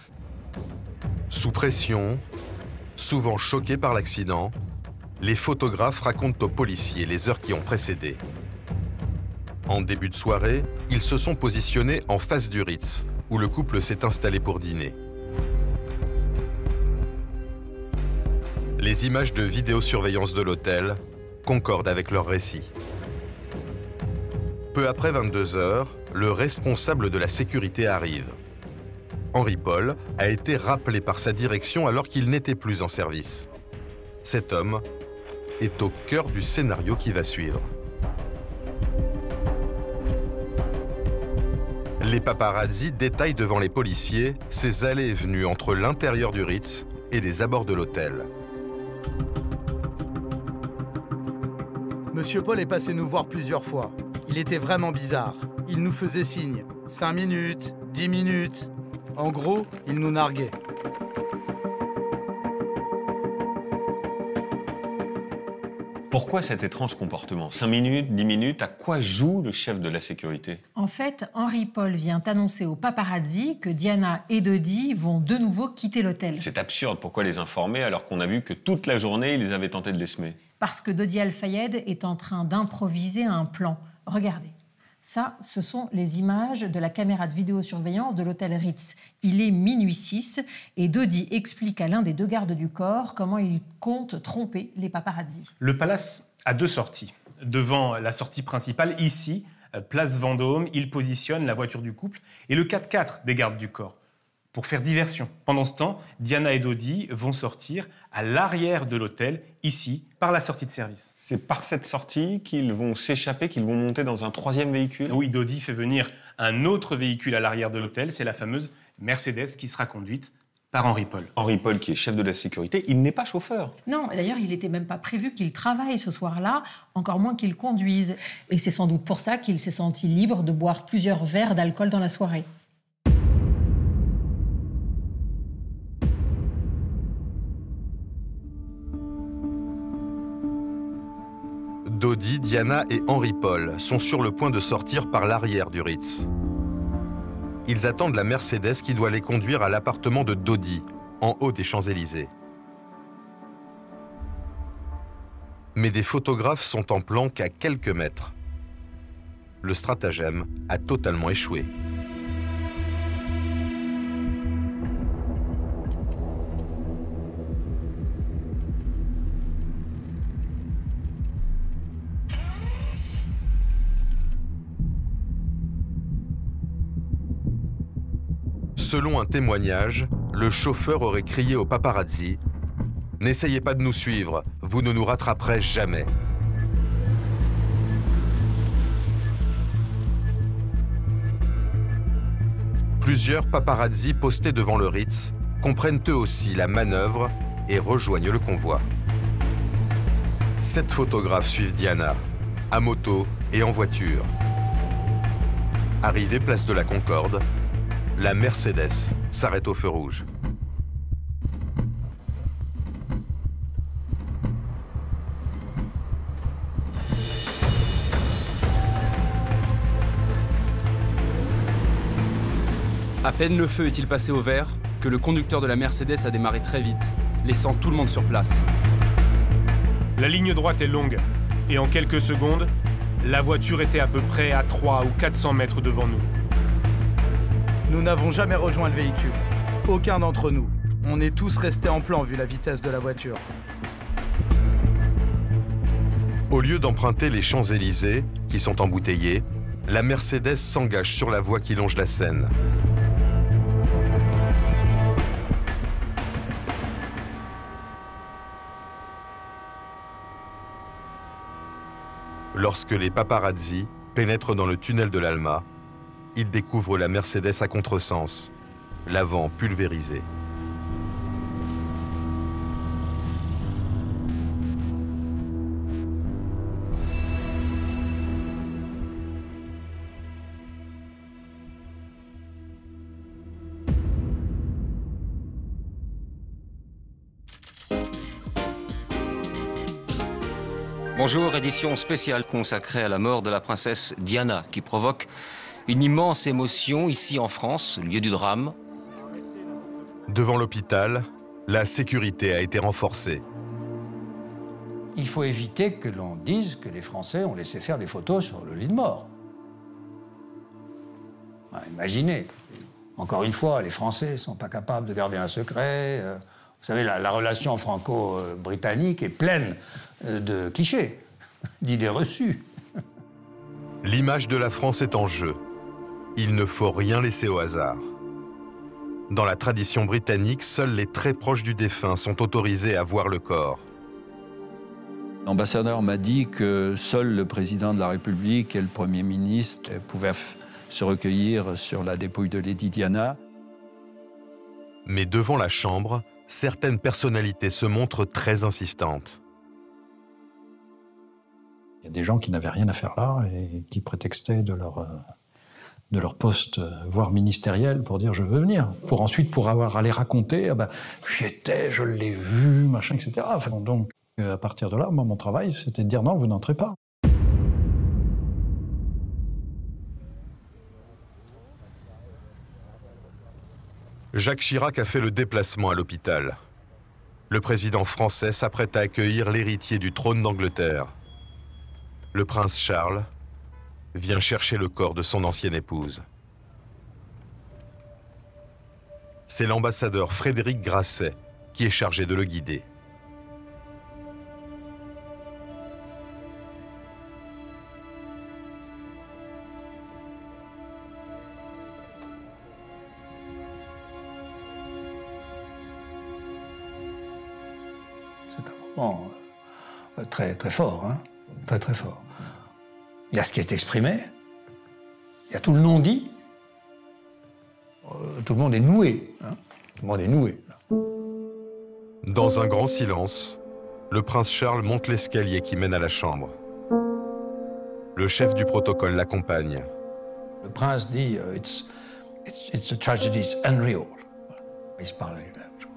Sous pression, souvent choqués par l'accident, les photographes racontent aux policiers les heures qui ont précédé. En début de soirée, ils se sont positionnés en face du Ritz, où le couple s'est installé pour dîner. Les images de vidéosurveillance de l'hôtel concordent avec leur récit. Peu après 22 h, le responsable de la sécurité arrive. Henri Paul a été rappelé par sa direction alors qu'il n'était plus en service. Cet homme est au cœur du scénario qui va suivre. Les paparazzis détaillent devant les policiers ces allées et venues entre l'intérieur du Ritz et les abords de l'hôtel. Monsieur Paul est passé nous voir plusieurs fois. Il était vraiment bizarre. Il nous faisait signe. 5 minutes, 10 minutes. En gros, il nous narguait. Pourquoi cet étrange comportement? 5 minutes, 10 minutes, à quoi joue le chef de la sécurité? En fait, Henri Paul vient annoncer aux paparazzi que Diana et Dodi vont de nouveau quitter l'hôtel. C'est absurde, pourquoi les informer alors qu'on a vu que toute la journée, ils avaient tenté de les semer? Parce que Dodi Al-Fayed est en train d'improviser un plan. Regardez, ça, ce sont les images de la caméra de vidéosurveillance de l'hôtel Ritz. Il est minuit 6 et Dodi explique à l'un des deux gardes du corps comment il compte tromper les paparazzi. Le palace a deux sorties. Devant la sortie principale, ici, place Vendôme, il positionne la voiture du couple et le 4x4 des gardes du corps pour faire diversion. Pendant ce temps, Diana et Dodi vont sortir à l'arrière de l'hôtel, ici, par la sortie de service. C'est par cette sortie qu'ils vont s'échapper, qu'ils vont monter dans un troisième véhicule? Oui, Dodi fait venir un autre véhicule à l'arrière de l'hôtel, c'est la fameuse Mercedes qui sera conduite par Henri Paul. Henri Paul, qui est chef de la sécurité, il n'est pas chauffeur. Non, d'ailleurs, il n'était même pas prévu qu'il travaille ce soir-là, encore moins qu'il conduise. Et c'est sans doute pour ça qu'il s'est senti libre de boire plusieurs verres d'alcool dans la soirée. Dodi, Diana et Henri Paul sont sur le point de sortir par l'arrière du Ritz. Ils attendent la Mercedes qui doit les conduire à l'appartement de Dodi, en haut des Champs-Élysées. Mais des photographes sont en planque à quelques mètres. Le stratagème a totalement échoué. Selon un témoignage, le chauffeur aurait crié aux paparazzi « N'essayez pas de nous suivre, vous ne nous rattraperez jamais ». Plusieurs paparazzi postés devant le Ritz comprennent eux aussi la manœuvre et rejoignent le convoi. 7 photographes suivent Diana, à moto et en voiture. Arrivée place de la Concorde, la Mercedes s'arrête au feu rouge. À peine le feu est-il passé au vert que le conducteur de la Mercedes a démarré très vite, laissant tout le monde sur place. La ligne droite est longue et en quelques secondes, la voiture était à peu près à 300 ou 400 mètres devant nous. Nous n'avons jamais rejoint le véhicule. Aucun d'entre nous. On est tous restés en plan vu la vitesse de la voiture. Au lieu d'emprunter les Champs-Élysées, qui sont embouteillés, la Mercedes s'engage sur la voie qui longe la Seine. Lorsque les paparazzi pénètrent dans le tunnel de l'Alma, il découvre la Mercedes à contresens, l'avant pulvérisé. Bonjour, édition spéciale consacrée à la mort de la princesse Diana, qui provoque une immense émotion ici en France, lieu du drame. Devant l'hôpital, la sécurité a été renforcée. Il faut éviter que l'on dise que les Français ont laissé faire des photos sur le lit de mort. Imaginez, encore une fois, les Français ne sont pas capables de garder un secret. Vous savez, la relation franco-britannique est pleine de clichés, d'idées reçues. L'image de la France est en jeu. Il ne faut rien laisser au hasard. Dans la tradition britannique, seuls les très proches du défunt sont autorisés à voir le corps. L'ambassadeur m'a dit que seul le président de la République et le Premier ministre pouvaient se recueillir sur la dépouille de Lady Diana. Mais devant la chambre, certaines personnalités se montrent très insistantes. Il y a des gens qui n'avaient rien à faire là et qui prétextaient de leur poste, voire ministériel, pour dire « je veux venir », pour ensuite, pour avoir à les raconter, ah ben, « j'y étais, je l'ai vu, machin, etc. » Enfin, donc, à partir de là, moi, mon travail, c'était de dire « non, vous n'entrez pas ». Jacques Chirac a fait le déplacement à l'hôpital. Le président français s'apprête à accueillir l'héritier du trône d'Angleterre. Le prince Charles vient chercher le corps de son ancienne épouse. C'est l'ambassadeur Frédéric Grasset qui est chargé de le guider. C'est un moment très, très fort, hein? Très, très fort. Il y a ce qui est exprimé, il y a tout le non-dit. Tout le monde est noué, hein? Tout le monde est noué. Dans un grand silence, le prince Charles monte l'escalier qui mène à la chambre. Le chef du protocole l'accompagne. Le prince dit « It's a tragedy, it's unreal ». Il se parle à lui-même, je crois.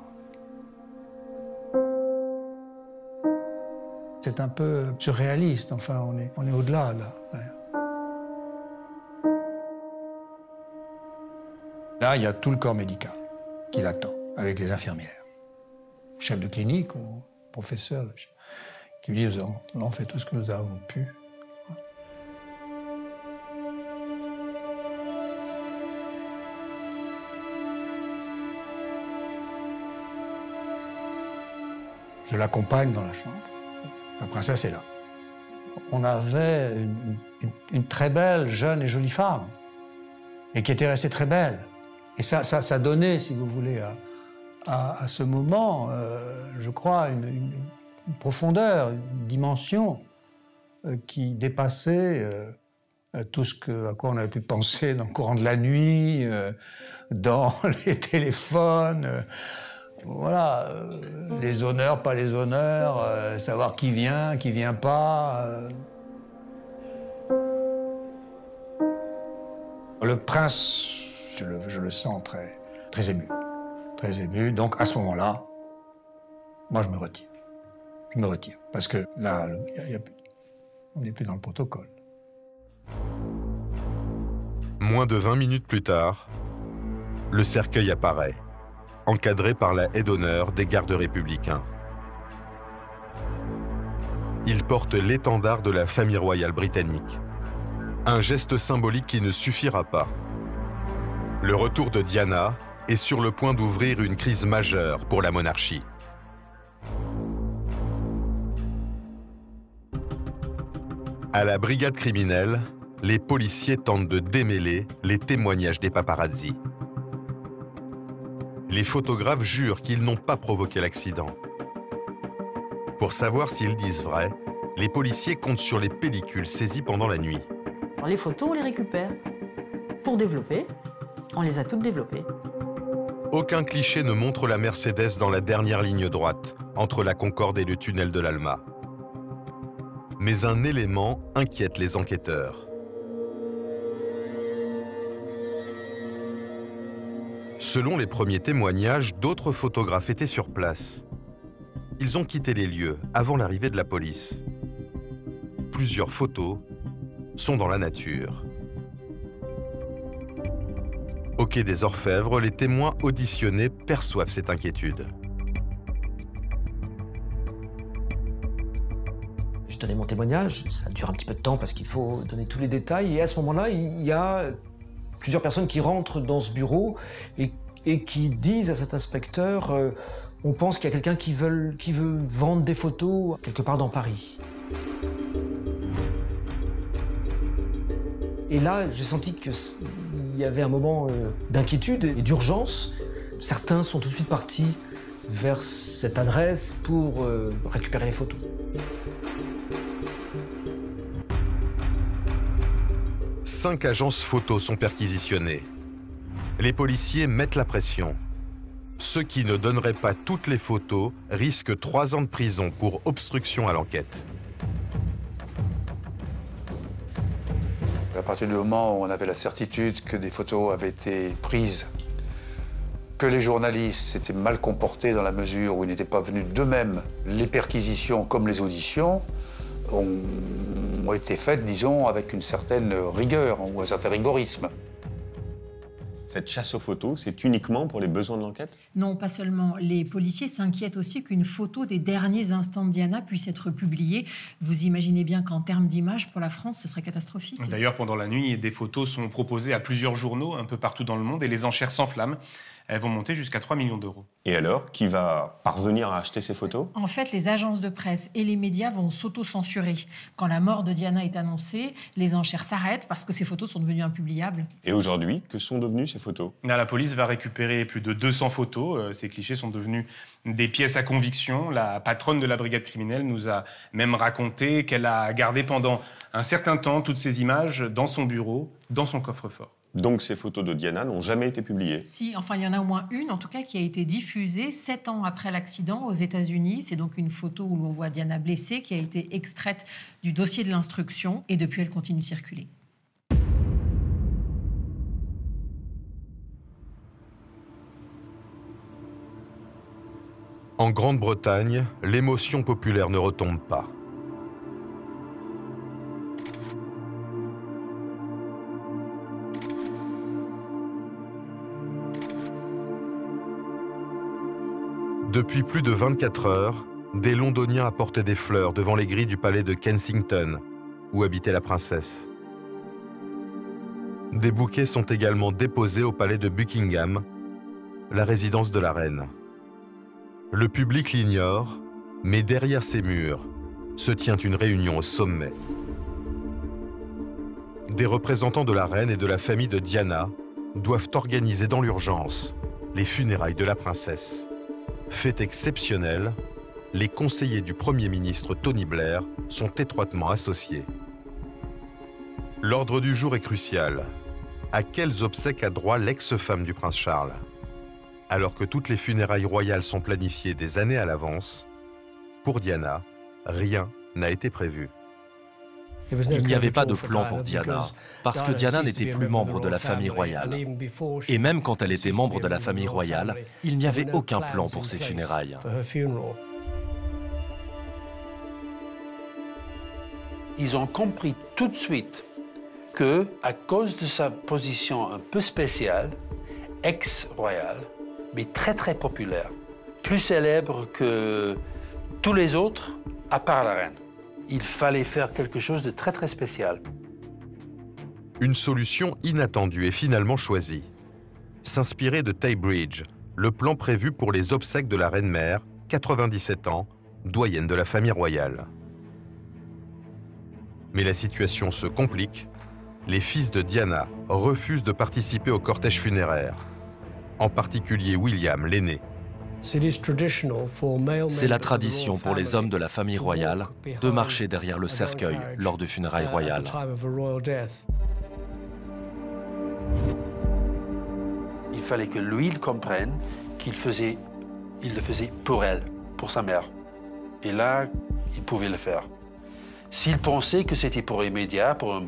C'est un peu surréaliste, enfin, on est au-delà, là. Ouais. Là, il y a tout le corps médical qui l'attend, avec les infirmières. Chef de clinique ou professeur, qui lui disent « on fait tout ce que nous avons pu ». Je l'accompagne dans la chambre. La princesse est là. On avait une très belle, jeune et jolie femme, et qui était restée très belle. Et ça donnait, si vous voulez, à ce moment, je crois, une profondeur, une dimension qui dépassait tout ce à quoi on avait pu penser dans le courant de la nuit, dans les téléphones, voilà, les honneurs, pas les honneurs, savoir qui vient pas. Le prince... Je le sens très, très ému. Très ému. Donc, à ce moment-là, moi, je me retire. Je me retire. Parce que là, y a plus. On n'est plus dans le protocole. Moins de 20 minutes plus tard, le cercueil apparaît, encadré par la haie d'honneur des gardes républicains. Il porte l'étendard de la famille royale britannique. Un geste symbolique qui ne suffira pas. Le retour de Diana est sur le point d'ouvrir une crise majeure pour la monarchie. À la brigade criminelle, les policiers tentent de démêler les témoignages des paparazzis. Les photographes jurent qu'ils n'ont pas provoqué l'accident. Pour savoir s'ils disent vrai, les policiers comptent sur les pellicules saisies pendant la nuit. Les photos, on les récupère pour développer. On les a toutes développées. Aucun cliché ne montre la Mercedes dans la dernière ligne droite, entre la Concorde et le tunnel de l'Alma. Mais un élément inquiète les enquêteurs. Selon les premiers témoignages, d'autres photographes étaient sur place. Ils ont quitté les lieux avant l'arrivée de la police. Plusieurs photos sont dans la nature. Au Quai des Orfèvres, les témoins auditionnés perçoivent cette inquiétude. Je donnais mon témoignage, ça dure un petit peu de temps parce qu'il faut donner tous les détails. Et à ce moment-là, il y a plusieurs personnes qui rentrent dans ce bureau et qui disent à cet inspecteur « on pense qu'il y a quelqu'un qui veut vendre des photos quelque part dans Paris ». Et là, j'ai senti que... Il y avait un moment d'inquiétude et d'urgence. Certains sont tout de suite partis vers cette adresse pour récupérer les photos. 5 agences photos sont perquisitionnées. Les policiers mettent la pression. Ceux qui ne donneraient pas toutes les photos risquent 3 ans de prison pour obstruction à l'enquête. À partir du moment où on avait la certitude que des photos avaient été prises, que les journalistes s'étaient mal comportés dans la mesure où ils n'étaient pas venus d'eux-mêmes, les perquisitions comme les auditions ont été faites, disons, avec une certaine rigueur ou un certain rigorisme. Cette chasse aux photos, c'est uniquement pour les besoins de l'enquête? Non, pas seulement. Les policiers s'inquiètent aussi qu'une photo des derniers instants de Diana puisse être publiée. Vous imaginez bien qu'en termes d'image, pour la France, ce serait catastrophique. D'ailleurs, pendant la nuit, des photos sont proposées à plusieurs journaux un peu partout dans le monde et les enchères s'enflamment. Elles vont monter jusqu'à 3 millions d'euros. Et alors, qui va parvenir à acheter ces photos? En fait, les agences de presse et les médias vont s'auto-censurer. Quand la mort de Diana est annoncée, les enchères s'arrêtent parce que ces photos sont devenues impubliables. Et aujourd'hui, que sont devenues ces photos? Là, la police va récupérer plus de 200 photos. Ces clichés sont devenus des pièces à conviction. La patronne de la brigade criminelle nous a même raconté qu'elle a gardé pendant un certain temps toutes ces images dans son bureau, dans son coffre-fort. Donc ces photos de Diana n'ont jamais été publiées? Si, enfin il y en a au moins une en tout cas qui a été diffusée 7 ans après l'accident aux États-Unis. C'est donc une photo où l'on voit Diana blessée qui a été extraite du dossier de l'instruction et depuis elle continue de circuler. En Grande-Bretagne, l'émotion populaire ne retombe pas. Depuis plus de 24 heures, des Londoniens apportaient des fleurs devant les grilles du palais de Kensington, où habitait la princesse. Des bouquets sont également déposés au palais de Buckingham, la résidence de la reine. Le public l'ignore, mais derrière ces murs se tient une réunion au sommet. Des représentants de la reine et de la famille de Diana doivent organiser dans l'urgence les funérailles de la princesse. Fait exceptionnel, les conseillers du Premier ministre Tony Blair sont étroitement associés. L'ordre du jour est crucial. À quels obsèques a droit l'ex-femme du prince Charles? Alors que toutes les funérailles royales sont planifiées des années à l'avance, pour Diana, rien n'a été prévu. Il n'y avait pas de plan pour Diana, parce que Diana n'était plus membre de la famille royale. Et même quand elle était membre de la famille royale, il n'y avait aucun plan pour ses funérailles. Ils ont compris tout de suite que, à cause de sa position un peu spéciale, ex-royale, mais très très populaire, plus célèbre que tous les autres, à part la reine, il fallait faire quelque chose de très, très spécial. Une solution inattendue est finalement choisie. S'inspirer de Taybridge, le plan prévu pour les obsèques de la reine-mère, 97 ans, doyenne de la famille royale. Mais la situation se complique. Les fils de Diana refusent de participer au cortège funéraire, en particulier William, l'aîné. C'est la tradition pour les hommes de la famille royale de marcher derrière le cercueil lors de funérailles royales. Il fallait que lui il comprenne qu'il le faisait pour elle, pour sa mère. Et là, il pouvait le faire. S'il pensait que c'était pour les médias, pour une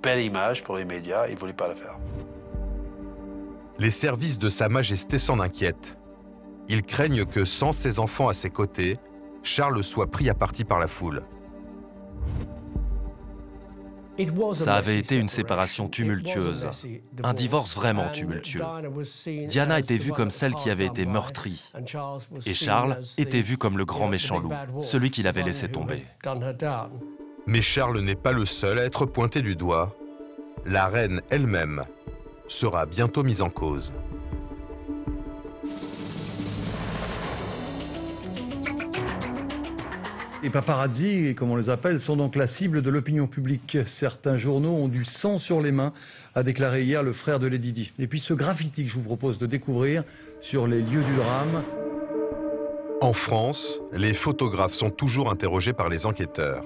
belle image pour les médias, il ne voulait pas le faire. Les services de Sa Majesté s'en inquiètent. Ils craignent que, sans ses enfants à ses côtés, Charles soit pris à partie par la foule. Ça avait été une séparation tumultueuse, un divorce vraiment tumultueux. Diana était vue comme celle qui avait été meurtrie, et Charles était vu comme le grand méchant loup, celui qui l'avait laissé tomber. Mais Charles n'est pas le seul à être pointé du doigt. La reine elle-même sera bientôt mise en cause. Les paparazzi, comme on les appelle, sont donc la cible de l'opinion publique. Certains journaux ont du sang sur les mains, a déclaré hier le frère de Lady Di. Et puis ce graffiti que je vous propose de découvrir sur les lieux du drame. En France, les photographes sont toujours interrogés par les enquêteurs.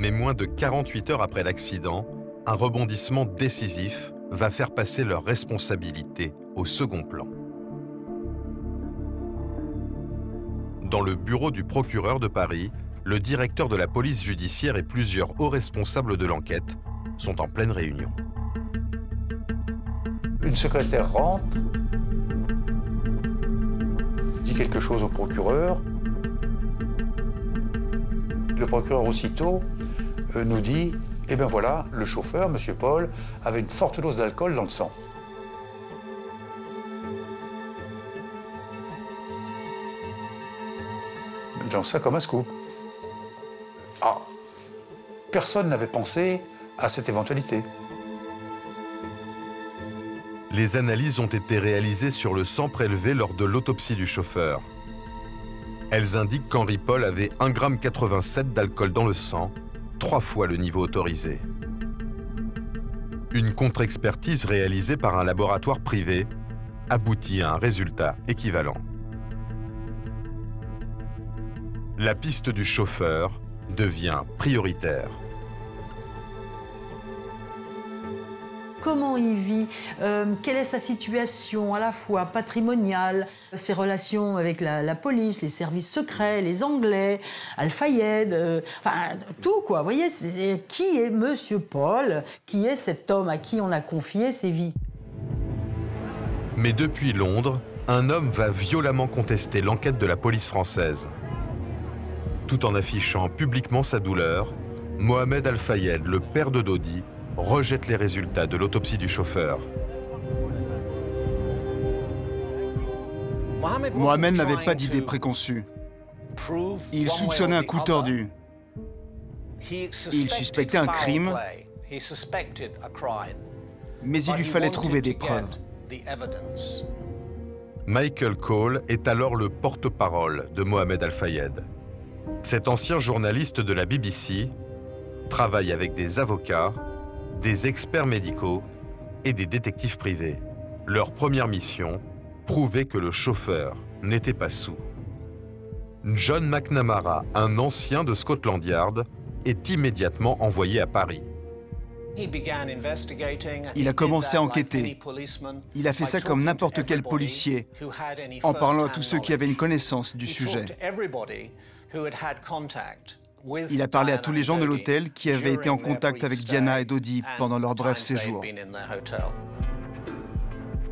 mais moins de 48 heures après l'accident, un rebondissement décisif va faire passer leur responsabilité au second plan. Dans le bureau du procureur de Paris, le directeur de la police judiciaire et plusieurs hauts responsables de l'enquête sont en pleine réunion. Une secrétaire rentre, dit quelque chose au procureur. Le procureur aussitôt nous dit « Eh bien voilà, le chauffeur, M. Paul, avait une forte dose d'alcool dans le sang. » Il lance ça comme un scoop. Ah, personne n'avait pensé à cette éventualité. Les analyses ont été réalisées sur le sang prélevé lors de l'autopsie du chauffeur. Elles indiquent qu'Henri Paul avait 1,87 g d'alcool dans le sang, 3 fois le niveau autorisé. Une contre-expertise réalisée par un laboratoire privé aboutit à un résultat équivalent. La piste du chauffeur devient prioritaire. Comment il vit, quelle est sa situation à la fois patrimoniale, ses relations avec la police, les services secrets, les Anglais, Al-Fayed, enfin tout quoi. Vous voyez, qui est Monsieur Paul? Qui est cet homme à qui on a confié ses vies? Mais depuis Londres, un homme va violemment contester l'enquête de la police française. Tout en affichant publiquement sa douleur, Mohamed Al-Fayed, le père de Dodi, rejette les résultats de l'autopsie du chauffeur. Mohamed n'avait pas d'idée préconçue. Il soupçonnait un coup tordu. Il suspectait un crime, mais il lui fallait trouver des preuves. Michael Cole est alors le porte-parole de Mohamed Al-Fayed. Cet ancien journaliste de la BBC travaille avec des avocats, des experts médicaux et des détectives privés. Leur première mission, prouver que le chauffeur n'était pas saoul. John McNamara, un ancien de Scotland Yard, est immédiatement envoyé à Paris. Il a commencé à enquêter. Il a fait ça comme n'importe quel policier, en parlant à tous ceux qui avaient une connaissance du sujet. Il a parlé à tous les gens de l'hôtel qui avaient été en contact avec Diana et Dodi pendant leur bref séjour.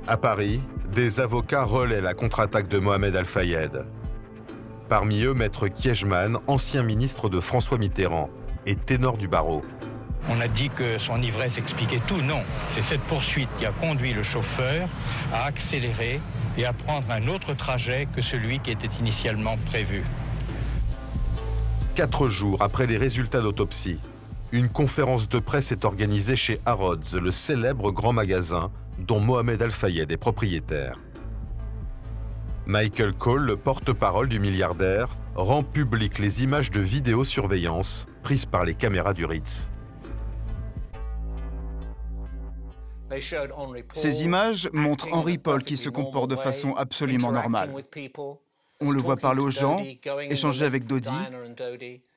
À Paris, des avocats relaient la contre-attaque de Mohamed Al-Fayed. Parmi eux, Maître Kiechmann, ancien ministre de François Mitterrand et ténor du barreau. On a dit que son ivresse expliquait tout. Non, c'est cette poursuite qui a conduit le chauffeur à accélérer et à prendre un autre trajet que celui qui était initialement prévu. 4 jours après les résultats d'autopsie, une conférence de presse est organisée chez Harrods, le célèbre grand magasin dont Mohamed Al-Fayed est propriétaire. Michael Cole, le porte-parole du milliardaire, rend publiques les images de vidéosurveillance prises par les caméras du Ritz. Ces images montrent Henri Paul qui se comporte de façon absolument normale. On le voit parler aux gens, échanger avec Dodi,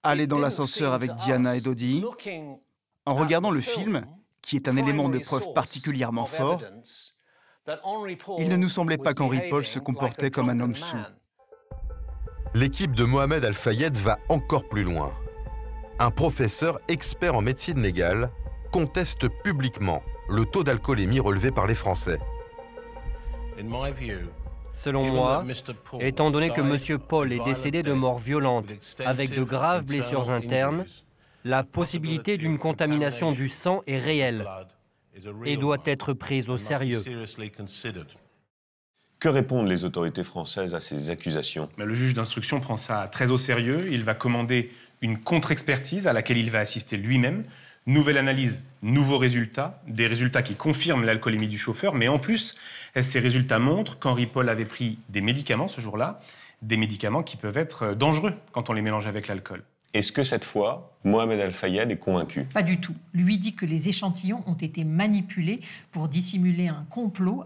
aller dans l'ascenseur avec Diana et Dodi. En regardant le film, qui est un élément de preuve particulièrement fort, il ne nous semblait pas qu'Henri Paul se comportait comme un homme saoul. L'équipe de Mohamed Al-Fayed va encore plus loin. Un professeur expert en médecine légale conteste publiquement le taux d'alcoolémie relevé par les Français. Selon moi, étant donné que M. Paul est décédé de mort violente avec de graves blessures internes, la possibilité d'une contamination du sang est réelle et doit être prise au sérieux. Que répondent les autorités françaises à ces accusations? Le juge d'instruction prend ça très au sérieux. Il va commander une contre-expertise à laquelle il va assister lui-même. Nouvelle analyse, nouveaux résultats, des résultats qui confirment l'alcoolémie du chauffeur, mais en plus, ces résultats montrent qu'Henri Paul avait pris des médicaments ce jour-là, des médicaments qui peuvent être dangereux quand on les mélange avec l'alcool. Est-ce que cette fois, Mohamed Al-Fayed est convaincu? Pas du tout. Lui dit que les échantillons ont été manipulés pour dissimuler un complot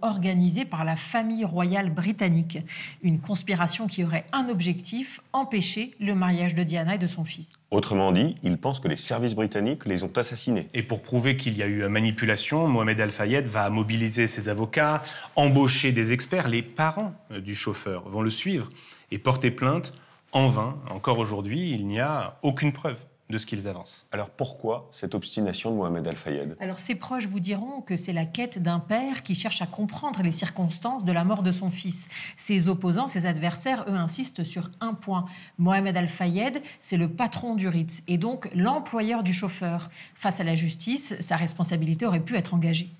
organisé par la famille royale britannique. Une conspiration qui aurait un objectif, empêcher le mariage de Diana et de son fils. Autrement dit, il pense que les services britanniques les ont assassinés. Et pour prouver qu'il y a eu manipulation, Mohamed Al-Fayed va mobiliser ses avocats, embaucher des experts. Les parents du chauffeur vont le suivre et porter plainte. En vain, encore aujourd'hui, il n'y a aucune preuve de ce qu'ils avancent. Alors pourquoi cette obstination de Mohamed Al-Fayed? Alors ses proches vous diront que c'est la quête d'un père qui cherche à comprendre les circonstances de la mort de son fils. Ses opposants, ses adversaires, eux, insistent sur un point. Mohamed Al-Fayed, c'est le patron du Ritz et donc l'employeur du chauffeur. Face à la justice, sa responsabilité aurait pu être engagée.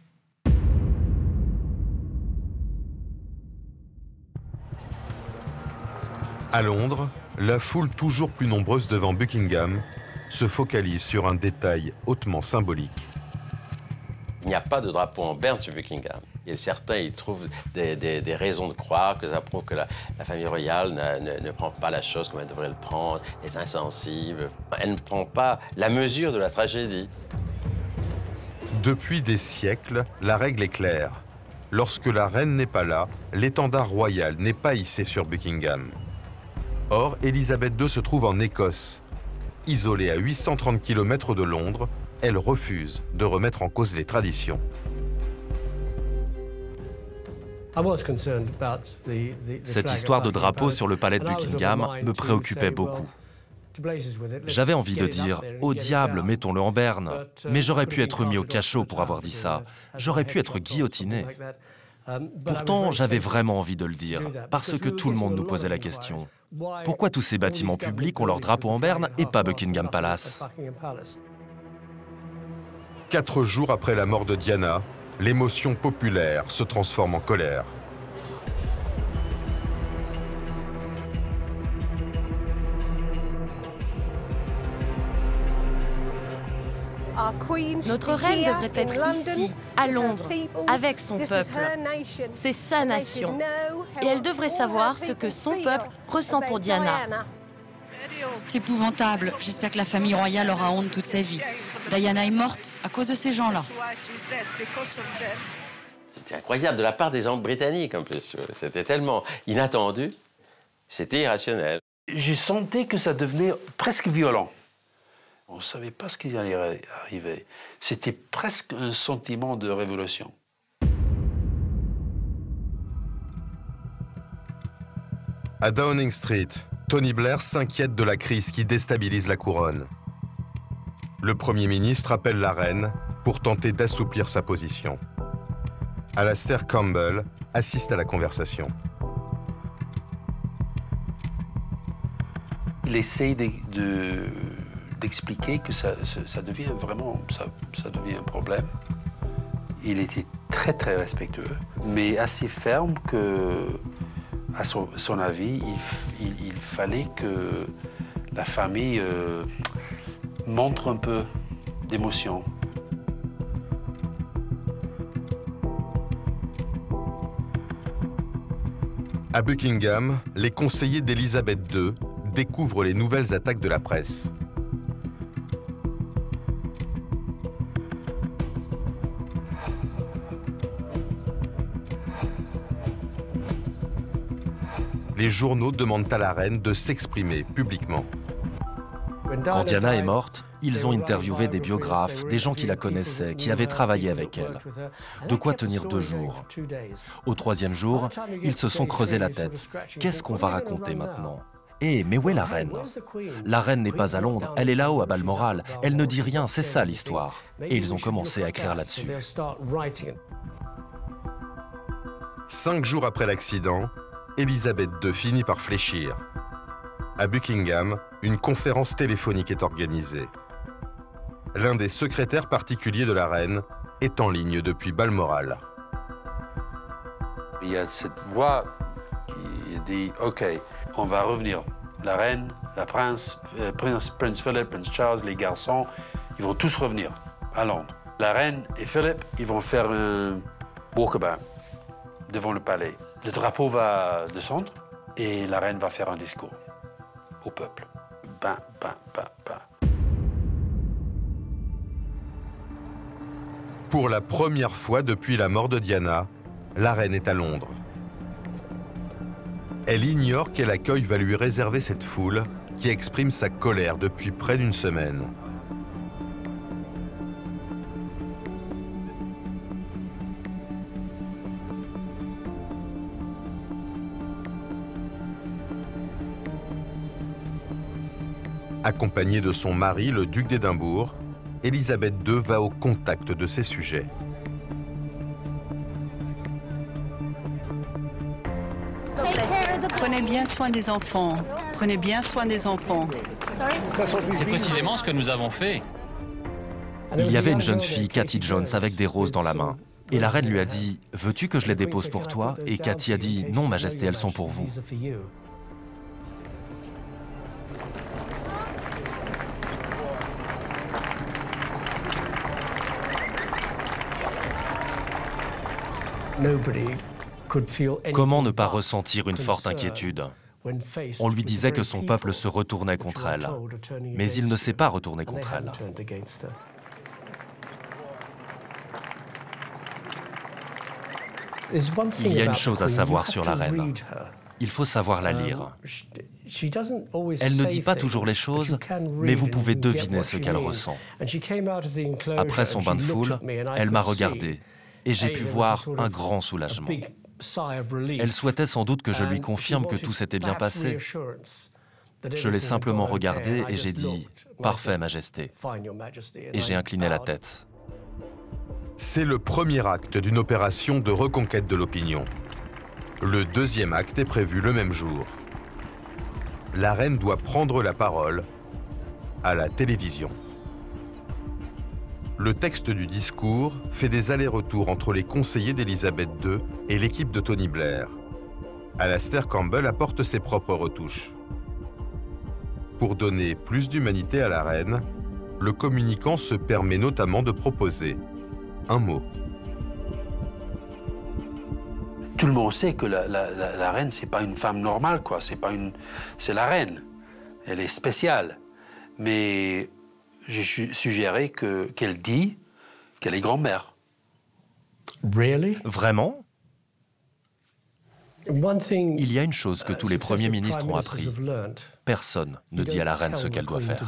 À Londres, la foule toujours plus nombreuse devant Buckingham se focalise sur un détail hautement symbolique. Il n'y a pas de drapeau en berne sur Buckingham. Et certains y trouvent des raisons de croire que ça prouve que la famille royale ne prend pas la chose comme elle devrait le prendre, est insensible. Elle ne prend pas la mesure de la tragédie. Depuis des siècles, la règle est claire. Lorsque la reine n'est pas là, l'étendard royal n'est pas hissé sur Buckingham. Or, Elisabeth II se trouve en Écosse. Isolée à 830 km de Londres, elle refuse de remettre en cause les traditions. Cette histoire de drapeau sur le palais de Buckingham me préoccupait beaucoup. J'avais envie de dire « Au diable, mettons-le en berne », mais j'aurais pu être mis au cachot pour avoir dit ça. J'aurais pu être guillotiné. Pourtant, j'avais vraiment envie de le dire, parce que tout le monde nous posait la question. Pourquoi tous ces bâtiments publics ont leur drapeau en berne et pas Buckingham Palace? 4 jours après la mort de Diana, l'émotion populaire se transforme en colère. Notre reine devrait être ici, à Londres, avec son peuple. C'est sa nation. Et elle devrait savoir ce que son peuple ressent pour Diana. C'est épouvantable. J'espère que la famille royale aura honte toute sa vie. Diana est morte à cause de ces gens-là. C'était incroyable de la part des hommes britanniques, en plus. C'était tellement inattendu. C'était irrationnel. J'ai senti que ça devenait presque violent. On ne savait pas ce qui allait arriver. C'était presque un sentiment de révolution. À Downing Street, Tony Blair s'inquiète de la crise qui déstabilise la couronne. Le Premier ministre appelle la reine pour tenter d'assouplir sa position. Alastair Campbell assiste à la conversation. Il essaye d'expliquer que ça devient vraiment ça devient un problème. Il était très, très respectueux, mais assez ferme que, à son avis, il fallait que la famille montre un peu d'émotion. À Buckingham, les conseillers d'Elisabeth II découvrent les nouvelles attaques de la presse. Les journaux demandent à la reine de s'exprimer publiquement. Quand Diana est morte, ils ont interviewé des biographes, des gens qui la connaissaient, qui avaient travaillé avec elle. De quoi tenir 2 jours. Au 3e jour, ils se sont creusés la tête. Qu'est-ce qu'on va raconter maintenant? Eh, mais où est la reine? La reine n'est pas à Londres, elle est là-haut à Balmoral. Elle ne dit rien, c'est ça l'histoire. Et ils ont commencé à écrire là-dessus. 5 jours après l'accident, Elisabeth II finit par fléchir. À Buckingham, une conférence téléphonique est organisée. L'un des secrétaires particuliers de la reine est en ligne depuis Balmoral. Il y a cette voix qui dit « Ok, on va revenir. La reine, la prince Philip, prince Charles, les garçons, ils vont tous revenir à Londres. La reine et Philip, ils vont faire un walkabout devant le palais. Le drapeau va descendre et la reine va faire un discours au peuple. Bam. Pour la première fois depuis la mort de Diana, la reine est à Londres. Elle ignore quel accueil va lui réserver cette foule qui exprime sa colère depuis près d'une semaine. Accompagnée de son mari, le duc d'Édimbourg, Elisabeth II va au contact de ses sujets. Prenez bien soin des enfants. Prenez bien soin des enfants. C'est précisément ce que nous avons fait. Il y avait une jeune fille, Cathy Jones, avec des roses dans la main. Et la reine lui a dit « Veux-tu que je les dépose pour toi ?» Et Cathy a dit « Non, Majesté, elles sont pour vous. » Comment ne pas ressentir une forte inquiétude? On lui disait que son peuple se retournait contre elle, mais il ne s'est pas retourné contre elle. Il y a une chose à savoir sur la reine. Il faut savoir la lire. Elle ne dit pas toujours les choses, mais vous pouvez deviner ce qu'elle ressent. Après son bain de foule, elle m'a regardé. Et j'ai pu voir un grand soulagement. Elle souhaitait sans doute que je lui confirme que tout s'était bien passé. Je l'ai simplement regardée et j'ai dit « Parfait, Majesté ». Et j'ai incliné la tête. C'est le premier acte d'une opération de reconquête de l'opinion. Le deuxième acte est prévu le même jour. La reine doit prendre la parole à la télévision. Le texte du discours fait des allers-retours entre les conseillers d'Elisabeth II et l'équipe de Tony Blair. Alastair Campbell apporte ses propres retouches. Pour donner plus d'humanité à la reine, le communicant se permet notamment de proposer un mot. Tout le monde sait que la reine, c'est pas une femme normale, quoi. C'est la reine. Elle est spéciale. Mais... j'ai suggéré qu'elle dit qu'elle est grand-mère. Vraiment? Il y a une chose que tous les premiers ministres ont appris. Personne ne dit à la reine ce qu'elle doit faire.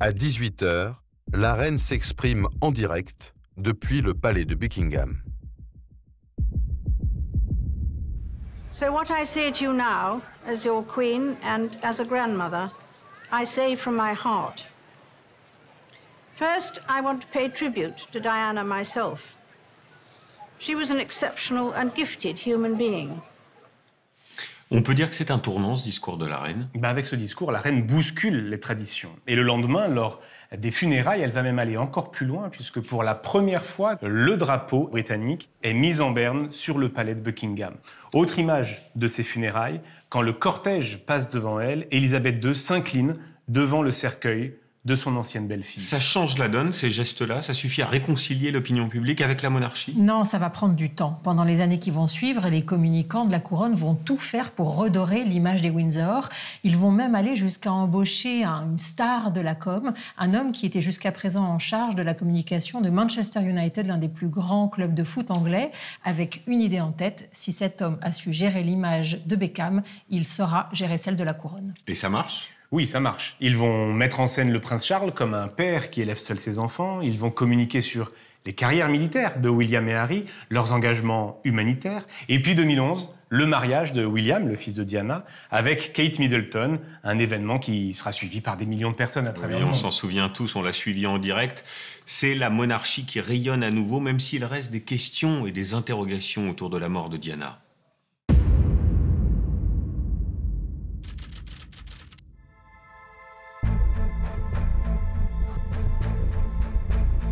À 18 h, la reine s'exprime en direct depuis le palais de Buckingham. So what I say to you now, as your queen and as a grandmother, I say from my heart. First, I want to pay tribute to Diana myself. She was an exceptional and gifted human being. On peut dire que c'est un tournant, ce discours de la reine. Avec ce discours, la reine bouscule les traditions. Et le lendemain, lors des funérailles, elle va même aller encore plus loin, puisque pour la première fois, le drapeau britannique est mis en berne sur le palais de Buckingham. Autre image de ces funérailles, quand le cortège passe devant elle, Elisabeth II s'incline devant le cercueil de son ancienne belle-fille. Ça change la donne, ces gestes-là, ça suffit à réconcilier l'opinion publique avec la monarchie? Non, ça va prendre du temps. Pendant les années qui vont suivre, les communicants de la couronne vont tout faire pour redorer l'image des Windsor. Ils vont même aller jusqu'à embaucher une star de la com, un homme qui était jusqu'à présent en charge de la communication de Manchester United, l'un des plus grands clubs de foot anglais, avec une idée en tête: si cet homme a su gérer l'image de Beckham, il saura gérer celle de la couronne. Et ça marche? Oui, ça marche. Ils vont mettre en scène le prince Charles comme un père qui élève seul ses enfants. Ils vont communiquer sur les carrières militaires de William et Harry, leurs engagements humanitaires. Et puis 2011, le mariage de William, le fils de Diana, avec Kate Middleton, un événement qui sera suivi par des millions de personnes à travers le monde. On s'en souvient tous, on l'a suivi en direct. C'est la monarchie qui rayonne à nouveau, même s'il reste des questions et des interrogations autour de la mort de Diana.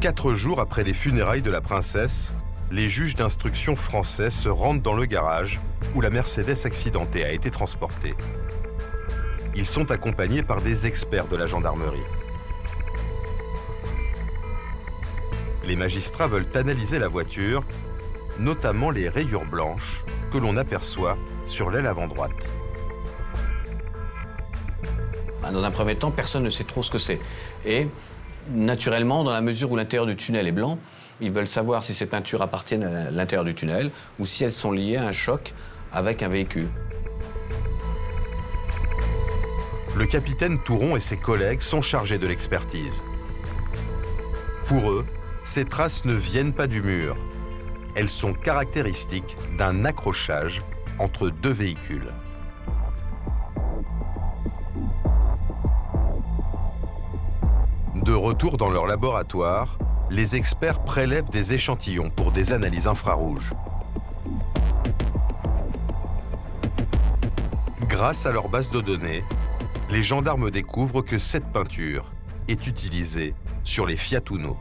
Quatre jours après les funérailles de la princesse, les juges d'instruction français se rendent dans le garage où la Mercedes accidentée a été transportée. Ils sont accompagnés par des experts de la gendarmerie. Les magistrats veulent analyser la voiture, notamment les rayures blanches que l'on aperçoit sur l'aile avant droite. Dans un premier temps, personne ne sait trop ce que c'est. Et naturellement, dans la mesure où l'intérieur du tunnel est blanc, ils veulent savoir si ces peintures appartiennent à l'intérieur du tunnel ou si elles sont liées à un choc avec un véhicule. Le capitaine Touron et ses collègues sont chargés de l'expertise. Pour eux, ces traces ne viennent pas du mur. Elles sont caractéristiques d'un accrochage entre deux véhicules. De retour dans leur laboratoire, les experts prélèvent des échantillons pour des analyses infrarouges. Grâce à leur base de données, les gendarmes découvrent que cette peinture est utilisée sur les Fiat Uno.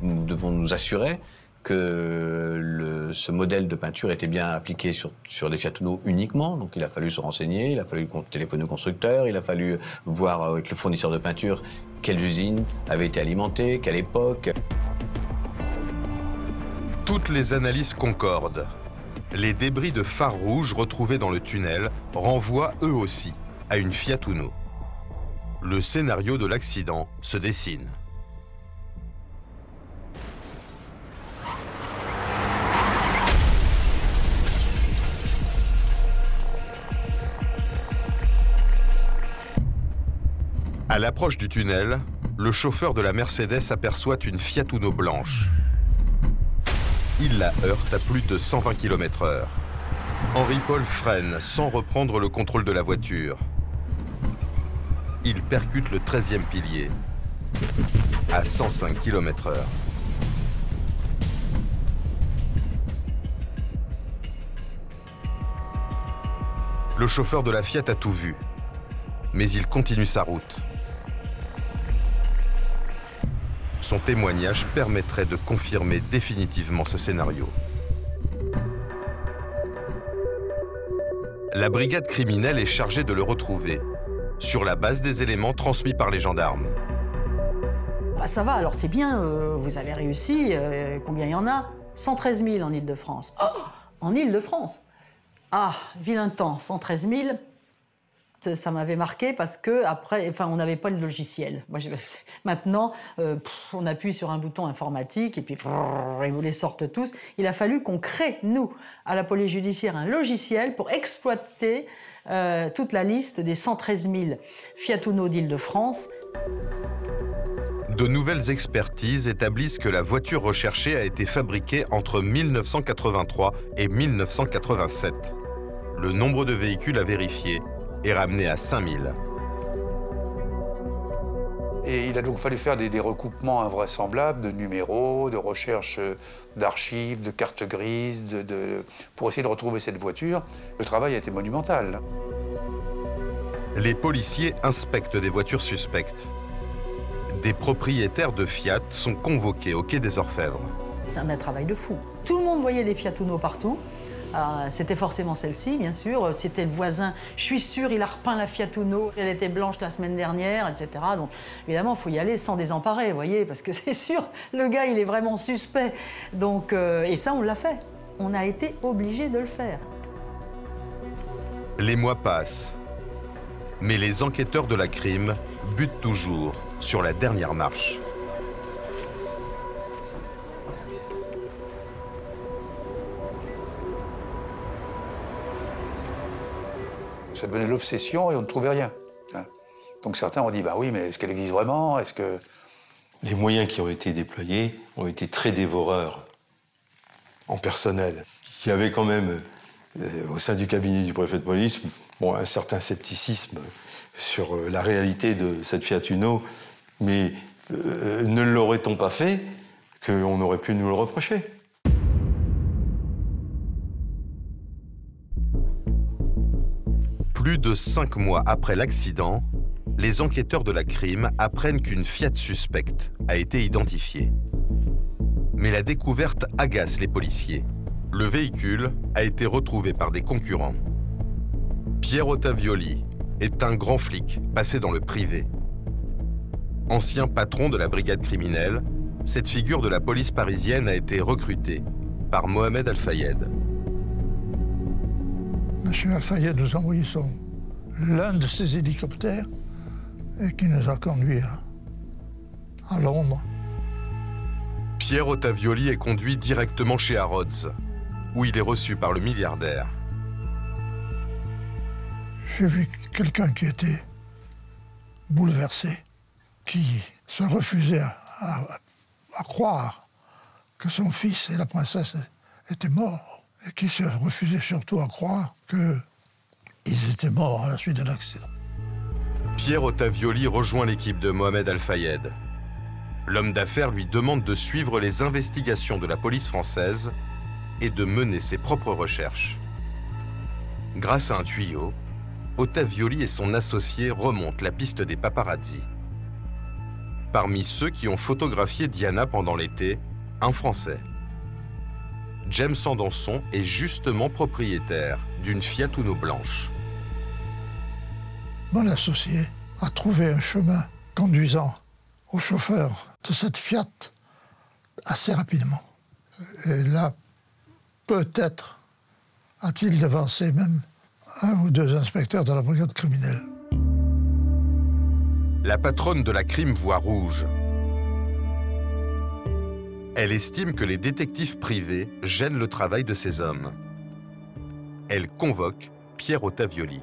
Nous devons nous assurer que ce modèle de peinture était bien appliqué sur des Fiat Uno uniquement. Donc il a fallu se renseigner, il a fallu téléphoner au constructeur, il a fallu voir avec le fournisseur de peinture quelle usine avait été alimentée, quelle époque. Toutes les analyses concordent. Les débris de phare rouge retrouvés dans le tunnel renvoient eux aussi à une Fiat Uno. Le scénario de l'accident se dessine. À l'approche du tunnel, le chauffeur de la Mercedes aperçoit une Fiat Uno blanche. Il la heurte à plus de 120 km/h. Henri Paul freine sans reprendre le contrôle de la voiture. Il percute le 13e pilier à 105 km/h. Le chauffeur de la Fiat a tout vu, mais il continue sa route. Son témoignage permettrait de confirmer définitivement ce scénario. La brigade criminelle est chargée de le retrouver, sur la base des éléments transmis par les gendarmes. Bah ça va, alors c'est bien, vous avez réussi, combien il y en a? 113 000 en Ile-de-France. Oh, en Ile-de-France? Ah, vilain temps, 113 000. Ça m'avait marqué parce que après, enfin, on n'avait pas le logiciel. Moi, maintenant, on appuie sur un bouton informatique et puis et vous les sortent tous. Il a fallu qu'on crée, nous, à la police judiciaire, un logiciel pour exploiter toute la liste des 113 000 Fiat Uno d'Île-de-France. De nouvelles expertises établissent que la voiture recherchée a été fabriquée entre 1983 et 1987. Le nombre de véhicules à vérifier est ramené à 5000. Et il a donc fallu faire des recoupements invraisemblables de numéros, de recherches d'archives, de cartes grises, pour essayer de retrouver cette voiture. Le travail a été monumental. Les policiers inspectent des voitures suspectes. Des propriétaires de Fiat sont convoqués au Quai des Orfèvres. C'est un travail de fou. Tout le monde voyait des Fiat Uno partout. C'était forcément celle-ci, bien sûr. C'était le voisin. Je suis sûre, il a repeint la Fiat Uno. Elle était blanche la semaine dernière, etc. Donc, évidemment, il faut y aller sans désemparer, vous voyez, parce que c'est sûr, le gars, il est vraiment suspect. Donc, et ça, on l'a fait. On a été obligé de le faire. Les mois passent, mais les enquêteurs de la crime butent toujours sur la dernière marche. Ça devenait l'obsession et on ne trouvait rien. Donc certains ont dit, bah oui, mais est-ce qu'elle existe vraiment? Est-ce que... Les moyens qui ont été déployés ont été très dévoreurs en personnel. Il y avait quand même, au sein du cabinet du préfet de police, bon, un certain scepticisme sur la réalité de cette Fiat Uno, mais ne l'aurait-on pas fait qu'on aurait pu nous le reprocher? Plus de 5 mois après l'accident, les enquêteurs de la crime apprennent qu'une Fiat suspecte a été identifiée. Mais la découverte agace les policiers. Le véhicule a été retrouvé par des concurrents. Pierre Ottavioli est un grand flic passé dans le privé. Ancien patron de la brigade criminelle, cette figure de la police parisienne a été recrutée par Mohamed Al-Fayed. Monsieur Al-Fayed nous a envoyé son l'un de ces hélicoptères et qui nous a conduits à Londres. Pierre Ottavioli est conduit directement chez Harrods, où il est reçu par le milliardaire. J'ai vu quelqu'un qui était bouleversé, qui se refusait à croire que son fils et la princesse étaient morts, et qui se refusait surtout à croire qu'ils étaient morts à la suite de l'accident. Pierre Ottavioli rejoint l'équipe de Mohamed Al-Fayed. L'homme d'affaires lui demande de suivre les investigations de la police française et de mener ses propres recherches. Grâce à un tuyau, Ottavioli et son associé remontent la piste des paparazzis. Parmi ceux qui ont photographié Diana pendant l'été, un Français. James Andanson est justement propriétaire d'une Fiat Uno blanche. Mon associé a trouvé un chemin conduisant au chauffeur de cette Fiat assez rapidement. Et là, peut-être a-t-il devancé même un ou deux inspecteurs de la brigade criminelle. La patronne de la crime voit rouge. Elle estime que les détectives privés gênent le travail de ces hommes. Elle convoque Pierre Ottavioli.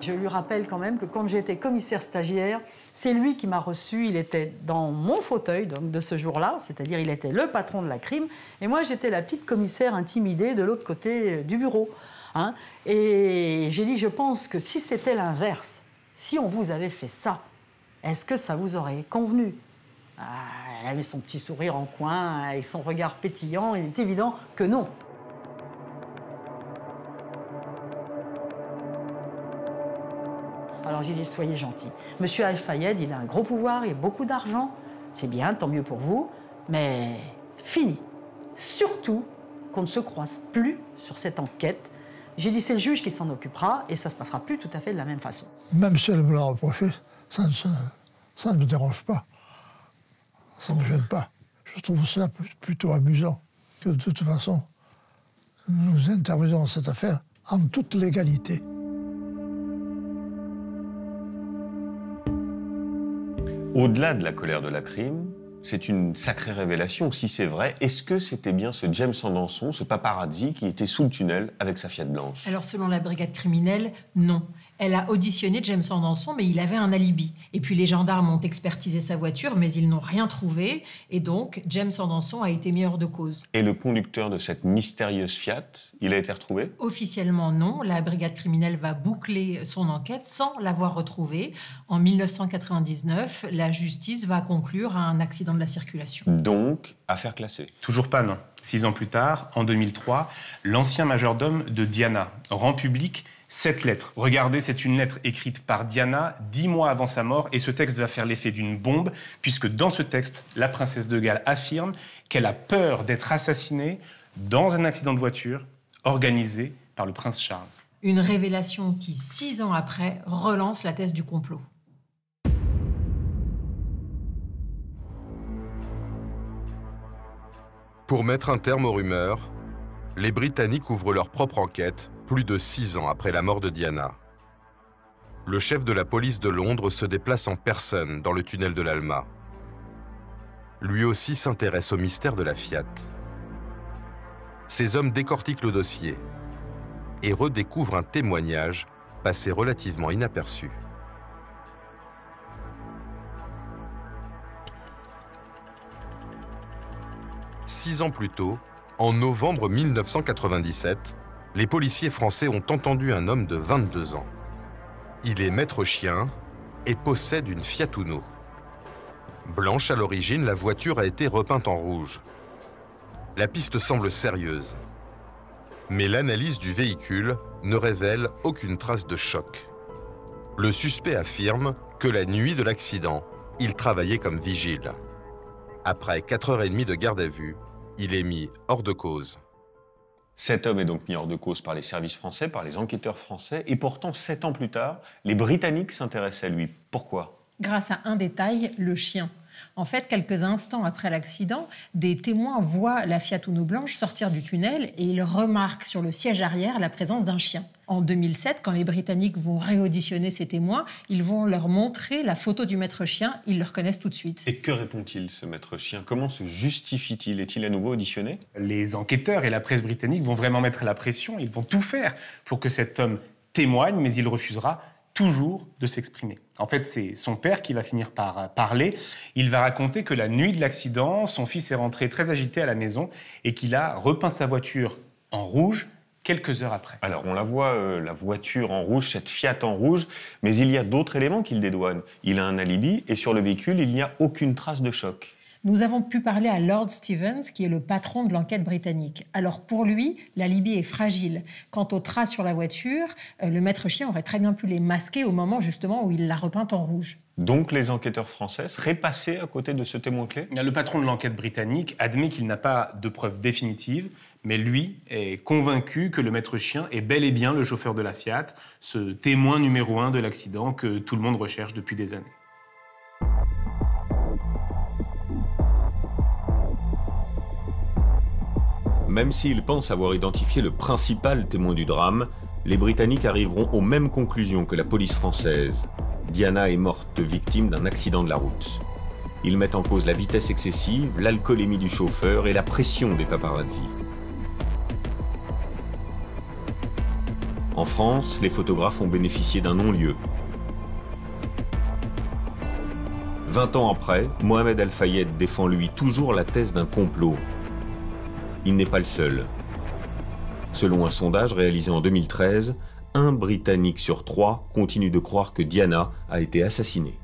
Je lui rappelle quand même que quand j'étais commissaire stagiaire, c'est lui qui m'a reçu. Il était dans mon fauteuil donc, de ce jour-là, c'est-à-dire il était le patron de la crime. Et moi, j'étais la petite commissaire intimidée de l'autre côté du bureau. Hein. Et j'ai dit, je pense que si c'était l'inverse, si on vous avait fait ça, est-ce que ça vous aurait convenu? Ah, elle avait son petit sourire en coin et son regard pétillant. Il est évident que non. Alors j'ai dit, soyez gentil. Monsieur Al-Fayed, il a un gros pouvoir, il a beaucoup d'argent. C'est bien, tant mieux pour vous, mais fini. Surtout qu'on ne se croise plus sur cette enquête. J'ai dit, c'est le juge qui s'en occupera et ça ne se passera plus tout à fait de la même façon. Même si elle me l'a reproché, ça ne me dérange pas. Ça ne me gêne pas. Je trouve cela plutôt amusant que de toute façon, nous intervenons dans cette affaire en toute légalité. Au-delà de la colère de la crime, c'est une sacrée révélation, si c'est vrai. Est-ce que c'était bien ce James Andanson, ce paparazzi, qui était sous le tunnel avec sa Fiat blanche? Alors, selon la brigade criminelle, non. Elle a auditionné James Andanson, mais il avait un alibi. Et puis, les gendarmes ont expertisé sa voiture, mais ils n'ont rien trouvé. Et donc, James Andanson a été mis hors de cause. Et le conducteur de cette mystérieuse Fiat, il a été retrouvé? Officiellement, non. La brigade criminelle va boucler son enquête sans l'avoir retrouvé. En 1999, la justice va conclure à un accident de la circulation. Donc, affaire classée. Toujours pas, non. 6 ans plus tard, en 2003, l'ancien majordome de Diana rend public cette lettre. Regardez, c'est une lettre écrite par Diana 10 mois avant sa mort et ce texte va faire l'effet d'une bombe puisque dans ce texte, la princesse de Galles affirme qu'elle a peur d'être assassinée dans un accident de voiture organisé par le prince Charles. Une révélation qui, 6 ans après, relance la thèse du complot. Pour mettre un terme aux rumeurs, les Britanniques ouvrent leur propre enquête plus de 6 ans après la mort de Diana. Le chef de la police de Londres se déplace en personne dans le tunnel de l'Alma. Lui aussi s'intéresse au mystère de la Fiat. Ces hommes décortiquent le dossier et redécouvrent un témoignage passé relativement inaperçu. Six ans plus tôt, en novembre 1997, les policiers français ont entendu un homme de 22 ans. Il est maître chien et possède une Fiat Uno. Blanche à l'origine, la voiture a été repeinte en rouge. La piste semble sérieuse. Mais l'analyse du véhicule ne révèle aucune trace de choc. Le suspect affirme que la nuit de l'accident, il travaillait comme vigile. Après 4h30 de garde à vue, il est mis hors de cause. Cet homme est donc mis hors de cause par les services français, par les enquêteurs français, et pourtant, 7 ans plus tard, les Britanniques s'intéressent à lui. Pourquoi? Grâce à un détail, le chien. En fait, quelques instants après l'accident, des témoins voient la Fiat Uno blanche sortir du tunnel et ils remarquent sur le siège arrière la présence d'un chien. En 2007, quand les Britanniques vont réauditionner ces témoins, ils vont leur montrer la photo du maître chien, ils le reconnaissent tout de suite. Et que répond-il, ce maître chien? Comment se justifie-t-il? Est-il à nouveau auditionné? Les enquêteurs et la presse britannique vont vraiment mettre la pression, ils vont tout faire pour que cet homme témoigne, mais il refusera toujours de s'exprimer. En fait, c'est son père qui va finir par parler. Il va raconter que la nuit de l'accident, son fils est rentré très agité à la maison et qu'il a repeint sa voiture en rouge quelques heures après. Alors, on la voit, la voiture en rouge, cette Fiat en rouge, mais il y a d'autres éléments qu'il dédouane. Il a un alibi et sur le véhicule, il n'y a aucune trace de choc. Nous avons pu parler à Lord Stevens, qui est le patron de l'enquête britannique. Alors pour lui, l'alibi est fragile. Quant aux traces sur la voiture, le maître chien aurait très bien pu les masquer au moment justement où il l'a repeinte en rouge. Donc les enquêteurs français seraient passés à côté de ce témoin-clé? Le patron de l'enquête britannique admet qu'il n'a pas de preuves définitives, mais lui est convaincu que le maître chien est bel et bien le chauffeur de la Fiat, ce témoin numéro 1 de l'accident que tout le monde recherche depuis des années. Même s'ils pensent avoir identifié le principal témoin du drame, les Britanniques arriveront aux mêmes conclusions que la police française. Diana est morte victime d'un accident de la route. Ils mettent en cause la vitesse excessive, l'alcoolémie du chauffeur et la pression des paparazzi. En France, les photographes ont bénéficié d'un non-lieu. 20 ans après, Mohamed Al-Fayed défend lui toujours la thèse d'un complot. Il n'est pas le seul. Selon un sondage réalisé en 2013, un Britannique sur 3 continue de croire que Diana a été assassinée.